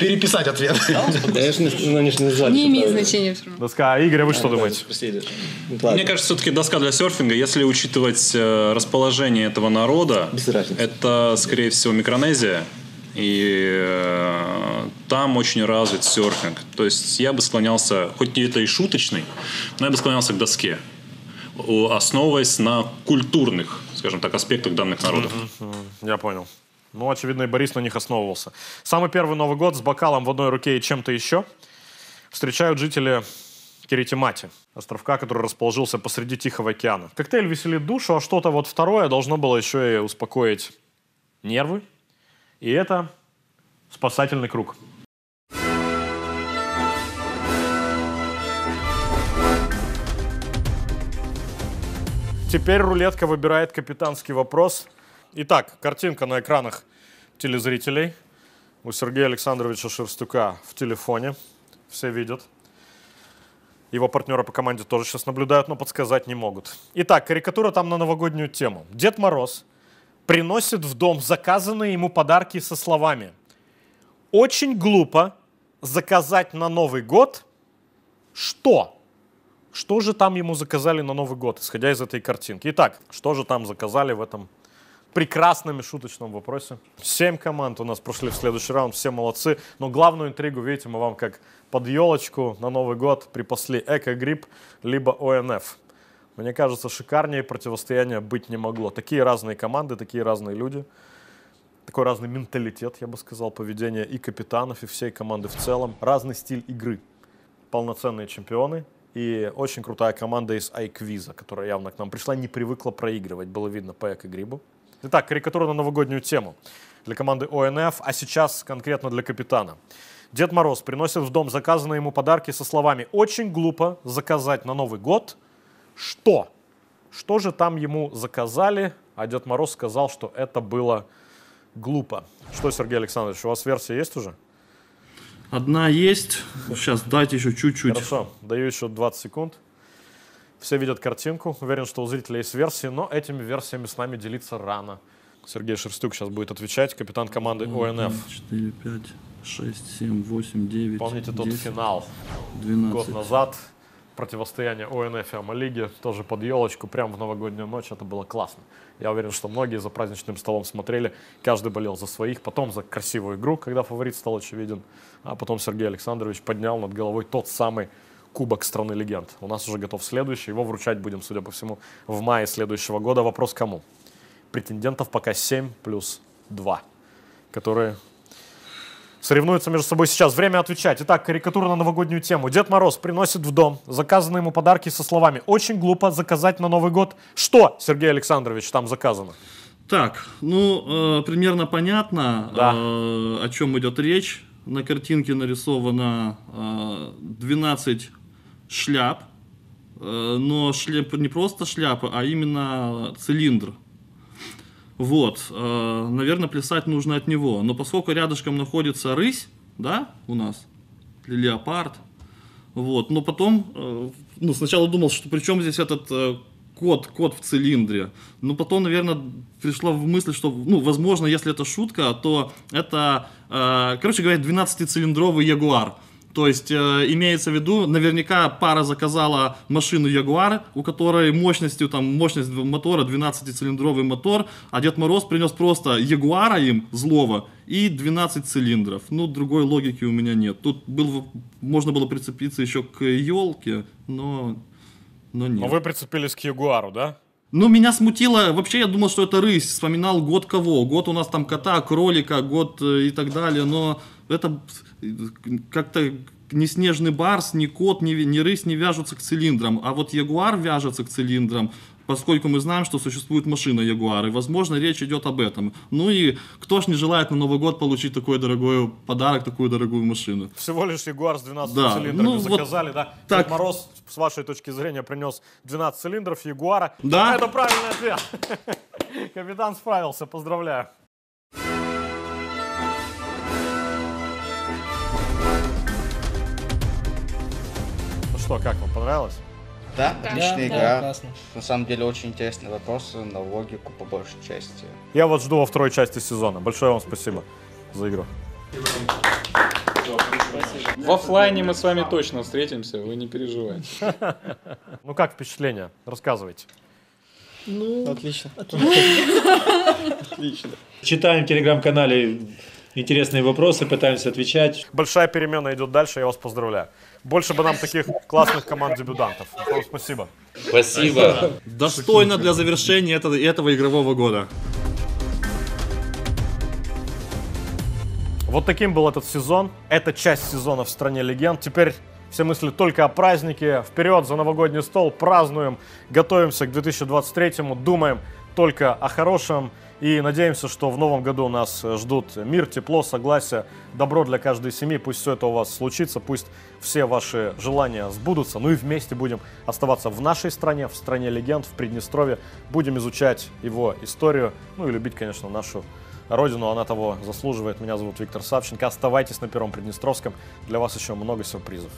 Переписать ответ. Не имеет значения. Доска. А, Игорь, а вы что думаете? Мне кажется, все-таки доска для серфинга, если учитывать расположение этого народа, это, скорее всего, Микронезия. И там очень развит серфинг. То есть я бы склонялся, хоть это и шуточный, но я бы склонялся к доске, основываясь на культурных, скажем так, аспектах данных народов. Я понял. Ну, очевидно, и Борис на них основывался. Самый первый Новый год с бокалом в одной руке и чем-то еще встречают жители Киритимати, островка, который расположился посреди Тихого океана. Коктейль веселит душу, а что-то вот второе должно было еще и успокоить нервы. И это спасательный круг. Теперь рулетка выбирает капитанский вопрос. Итак, картинка на экранах телезрителей. У Сергея Александровича Шерстюка в телефоне. Все видят. Его партнеры по команде тоже сейчас наблюдают, но подсказать не могут. Итак, карикатура там на новогоднюю тему. Дед Мороз приносит в дом заказанные ему подарки со словами: «Очень глупо заказать на Новый год что?» Что же там ему заказали на Новый год, исходя из этой картинки? Итак, что же там заказали в этом прекрасном и шуточном вопросе? 7 команд у нас прошли в следующий раунд, все молодцы. Но главную интригу, видите, мы вам как под елочку на Новый год припасли Экогрипп либо ОНФ. Мне кажется, шикарнее противостояния быть не могло. Такие разные команды, такие разные люди. Такой разный менталитет, я бы сказал, поведение и капитанов, и всей команды в целом. Разный стиль игры. Полноценные чемпионы. И очень крутая команда из Айквиза, которая явно к нам пришла, не привыкла проигрывать. Было видно по Экогрибу. Итак, карикатура на новогоднюю тему для команды ОНФ, а сейчас конкретно для капитана. Дед Мороз приносит в дом заказанные ему подарки со словами: «Очень глупо заказать на Новый год». Что? Что же там ему заказали? А Дед Мороз сказал, что это было глупо. Что, Сергей Александрович, у вас версия есть уже? Одна есть. Сейчас дайте еще чуть-чуть. Хорошо, даю еще 20 секунд. Все видят картинку. Уверен, что у зрителей есть версии, но этими версиями с нами делиться рано. Сергей Шерстюк сейчас будет отвечать, капитан команды ОНФ. 4, 5, 6, 7, 8, 9, помните 10, тот финал 12. Год назад. Противостояние ОНФ и Амалиги, тоже под елочку, прямо в новогоднюю ночь. Это было классно. Я уверен, что многие за праздничным столом смотрели. Каждый болел за своих, потом за красивую игру, когда фаворит стал очевиден. А потом Сергей Александрович поднял над головой тот самый кубок страны легенд. У нас уже готов следующий. Его вручать будем, судя по всему, в мае следующего года. Вопрос кому? Претендентов пока 7 плюс 2, которые... соревнуются между собой сейчас. Время отвечать. Итак, карикатура на новогоднюю тему. Дед Мороз приносит в дом заказанные ему подарки со словами: «Очень глупо заказать на Новый год». Что, Сергей Александрович, там заказано? Так, ну, примерно понятно, да, о чем идет речь. На картинке нарисовано 12 шляп. Но шляп, не просто шляпы, а именно цилиндр. Вот, наверное, плясать нужно от него. Но поскольку рядышком находится рысь, да, у нас, или леопард, вот, но потом, ну, сначала думал, что при чем здесь этот кот в цилиндре, но потом, наверное, пришла в мысль, что, ну, возможно, если это шутка, то это, короче говоря, 12-цилиндровый ягуар. То есть, имеется в виду, наверняка пара заказала машину Ягуар, у которой мощность мотора, 12-цилиндровый мотор, а Дед Мороз принес просто Ягуара им, злого, и 12 цилиндров. Ну, другой логики у меня нет. Тут можно было прицепиться еще к елке, но нет. Но вы прицепились к Ягуару, да? Ну, меня смутило, вообще я думал, что это рысь, вспоминал год кого, год у нас там кота, кролика, год и так далее, но... это как-то ни снежный барс, ни кот, ни рысь не вяжутся к цилиндрам, а вот ягуар вяжется к цилиндрам, поскольку мы знаем, что существует машина ягуар, и, возможно, речь идет об этом. Ну и кто ж не желает на Новый год получить такой дорогой подарок, такую дорогую машину? Всего лишь ягуар с 12 цилиндрами заказали, вот да? Так. Дед Мороз, с вашей точки зрения, принес 12 цилиндров ягуара. Да? Это правильный ответ. Капитан справился, поздравляю. Ну что, как вам, понравилось? Да, отличная игра. Да, на самом деле очень интересные вопросы на логику по большей части. Я вот жду во второй части сезона. Большое вам спасибо за игру. В офлайне мы с вами точно встретимся, вы не переживайте. Ну как впечатление? Рассказывайте. Ну, отлично. Отлично. Читаем в телеграм-канале интересные вопросы, пытаемся отвечать. Большая перемена идет дальше, я вас поздравляю. Больше бы нам таких классных команд-дебютантов. Спасибо. Спасибо. Достойно для завершения этого игрового года. Вот таким был этот сезон. Это часть сезона в «Стране легенд». Теперь все мысли только о празднике. Вперед за новогодний стол. Празднуем, готовимся к 2023-му, думаем только о хорошем. И надеемся, что в новом году нас ждут мир, тепло, согласие, добро для каждой семьи. Пусть все это у вас случится, пусть все ваши желания сбудутся. Ну и вместе будем оставаться в нашей стране, в стране легенд, в Приднестровье. Будем изучать его историю, ну и любить, конечно, нашу родину. Она того заслуживает. Меня зовут Виктор Савченко. Оставайтесь на Первом Приднестровском. Для вас еще много сюрпризов.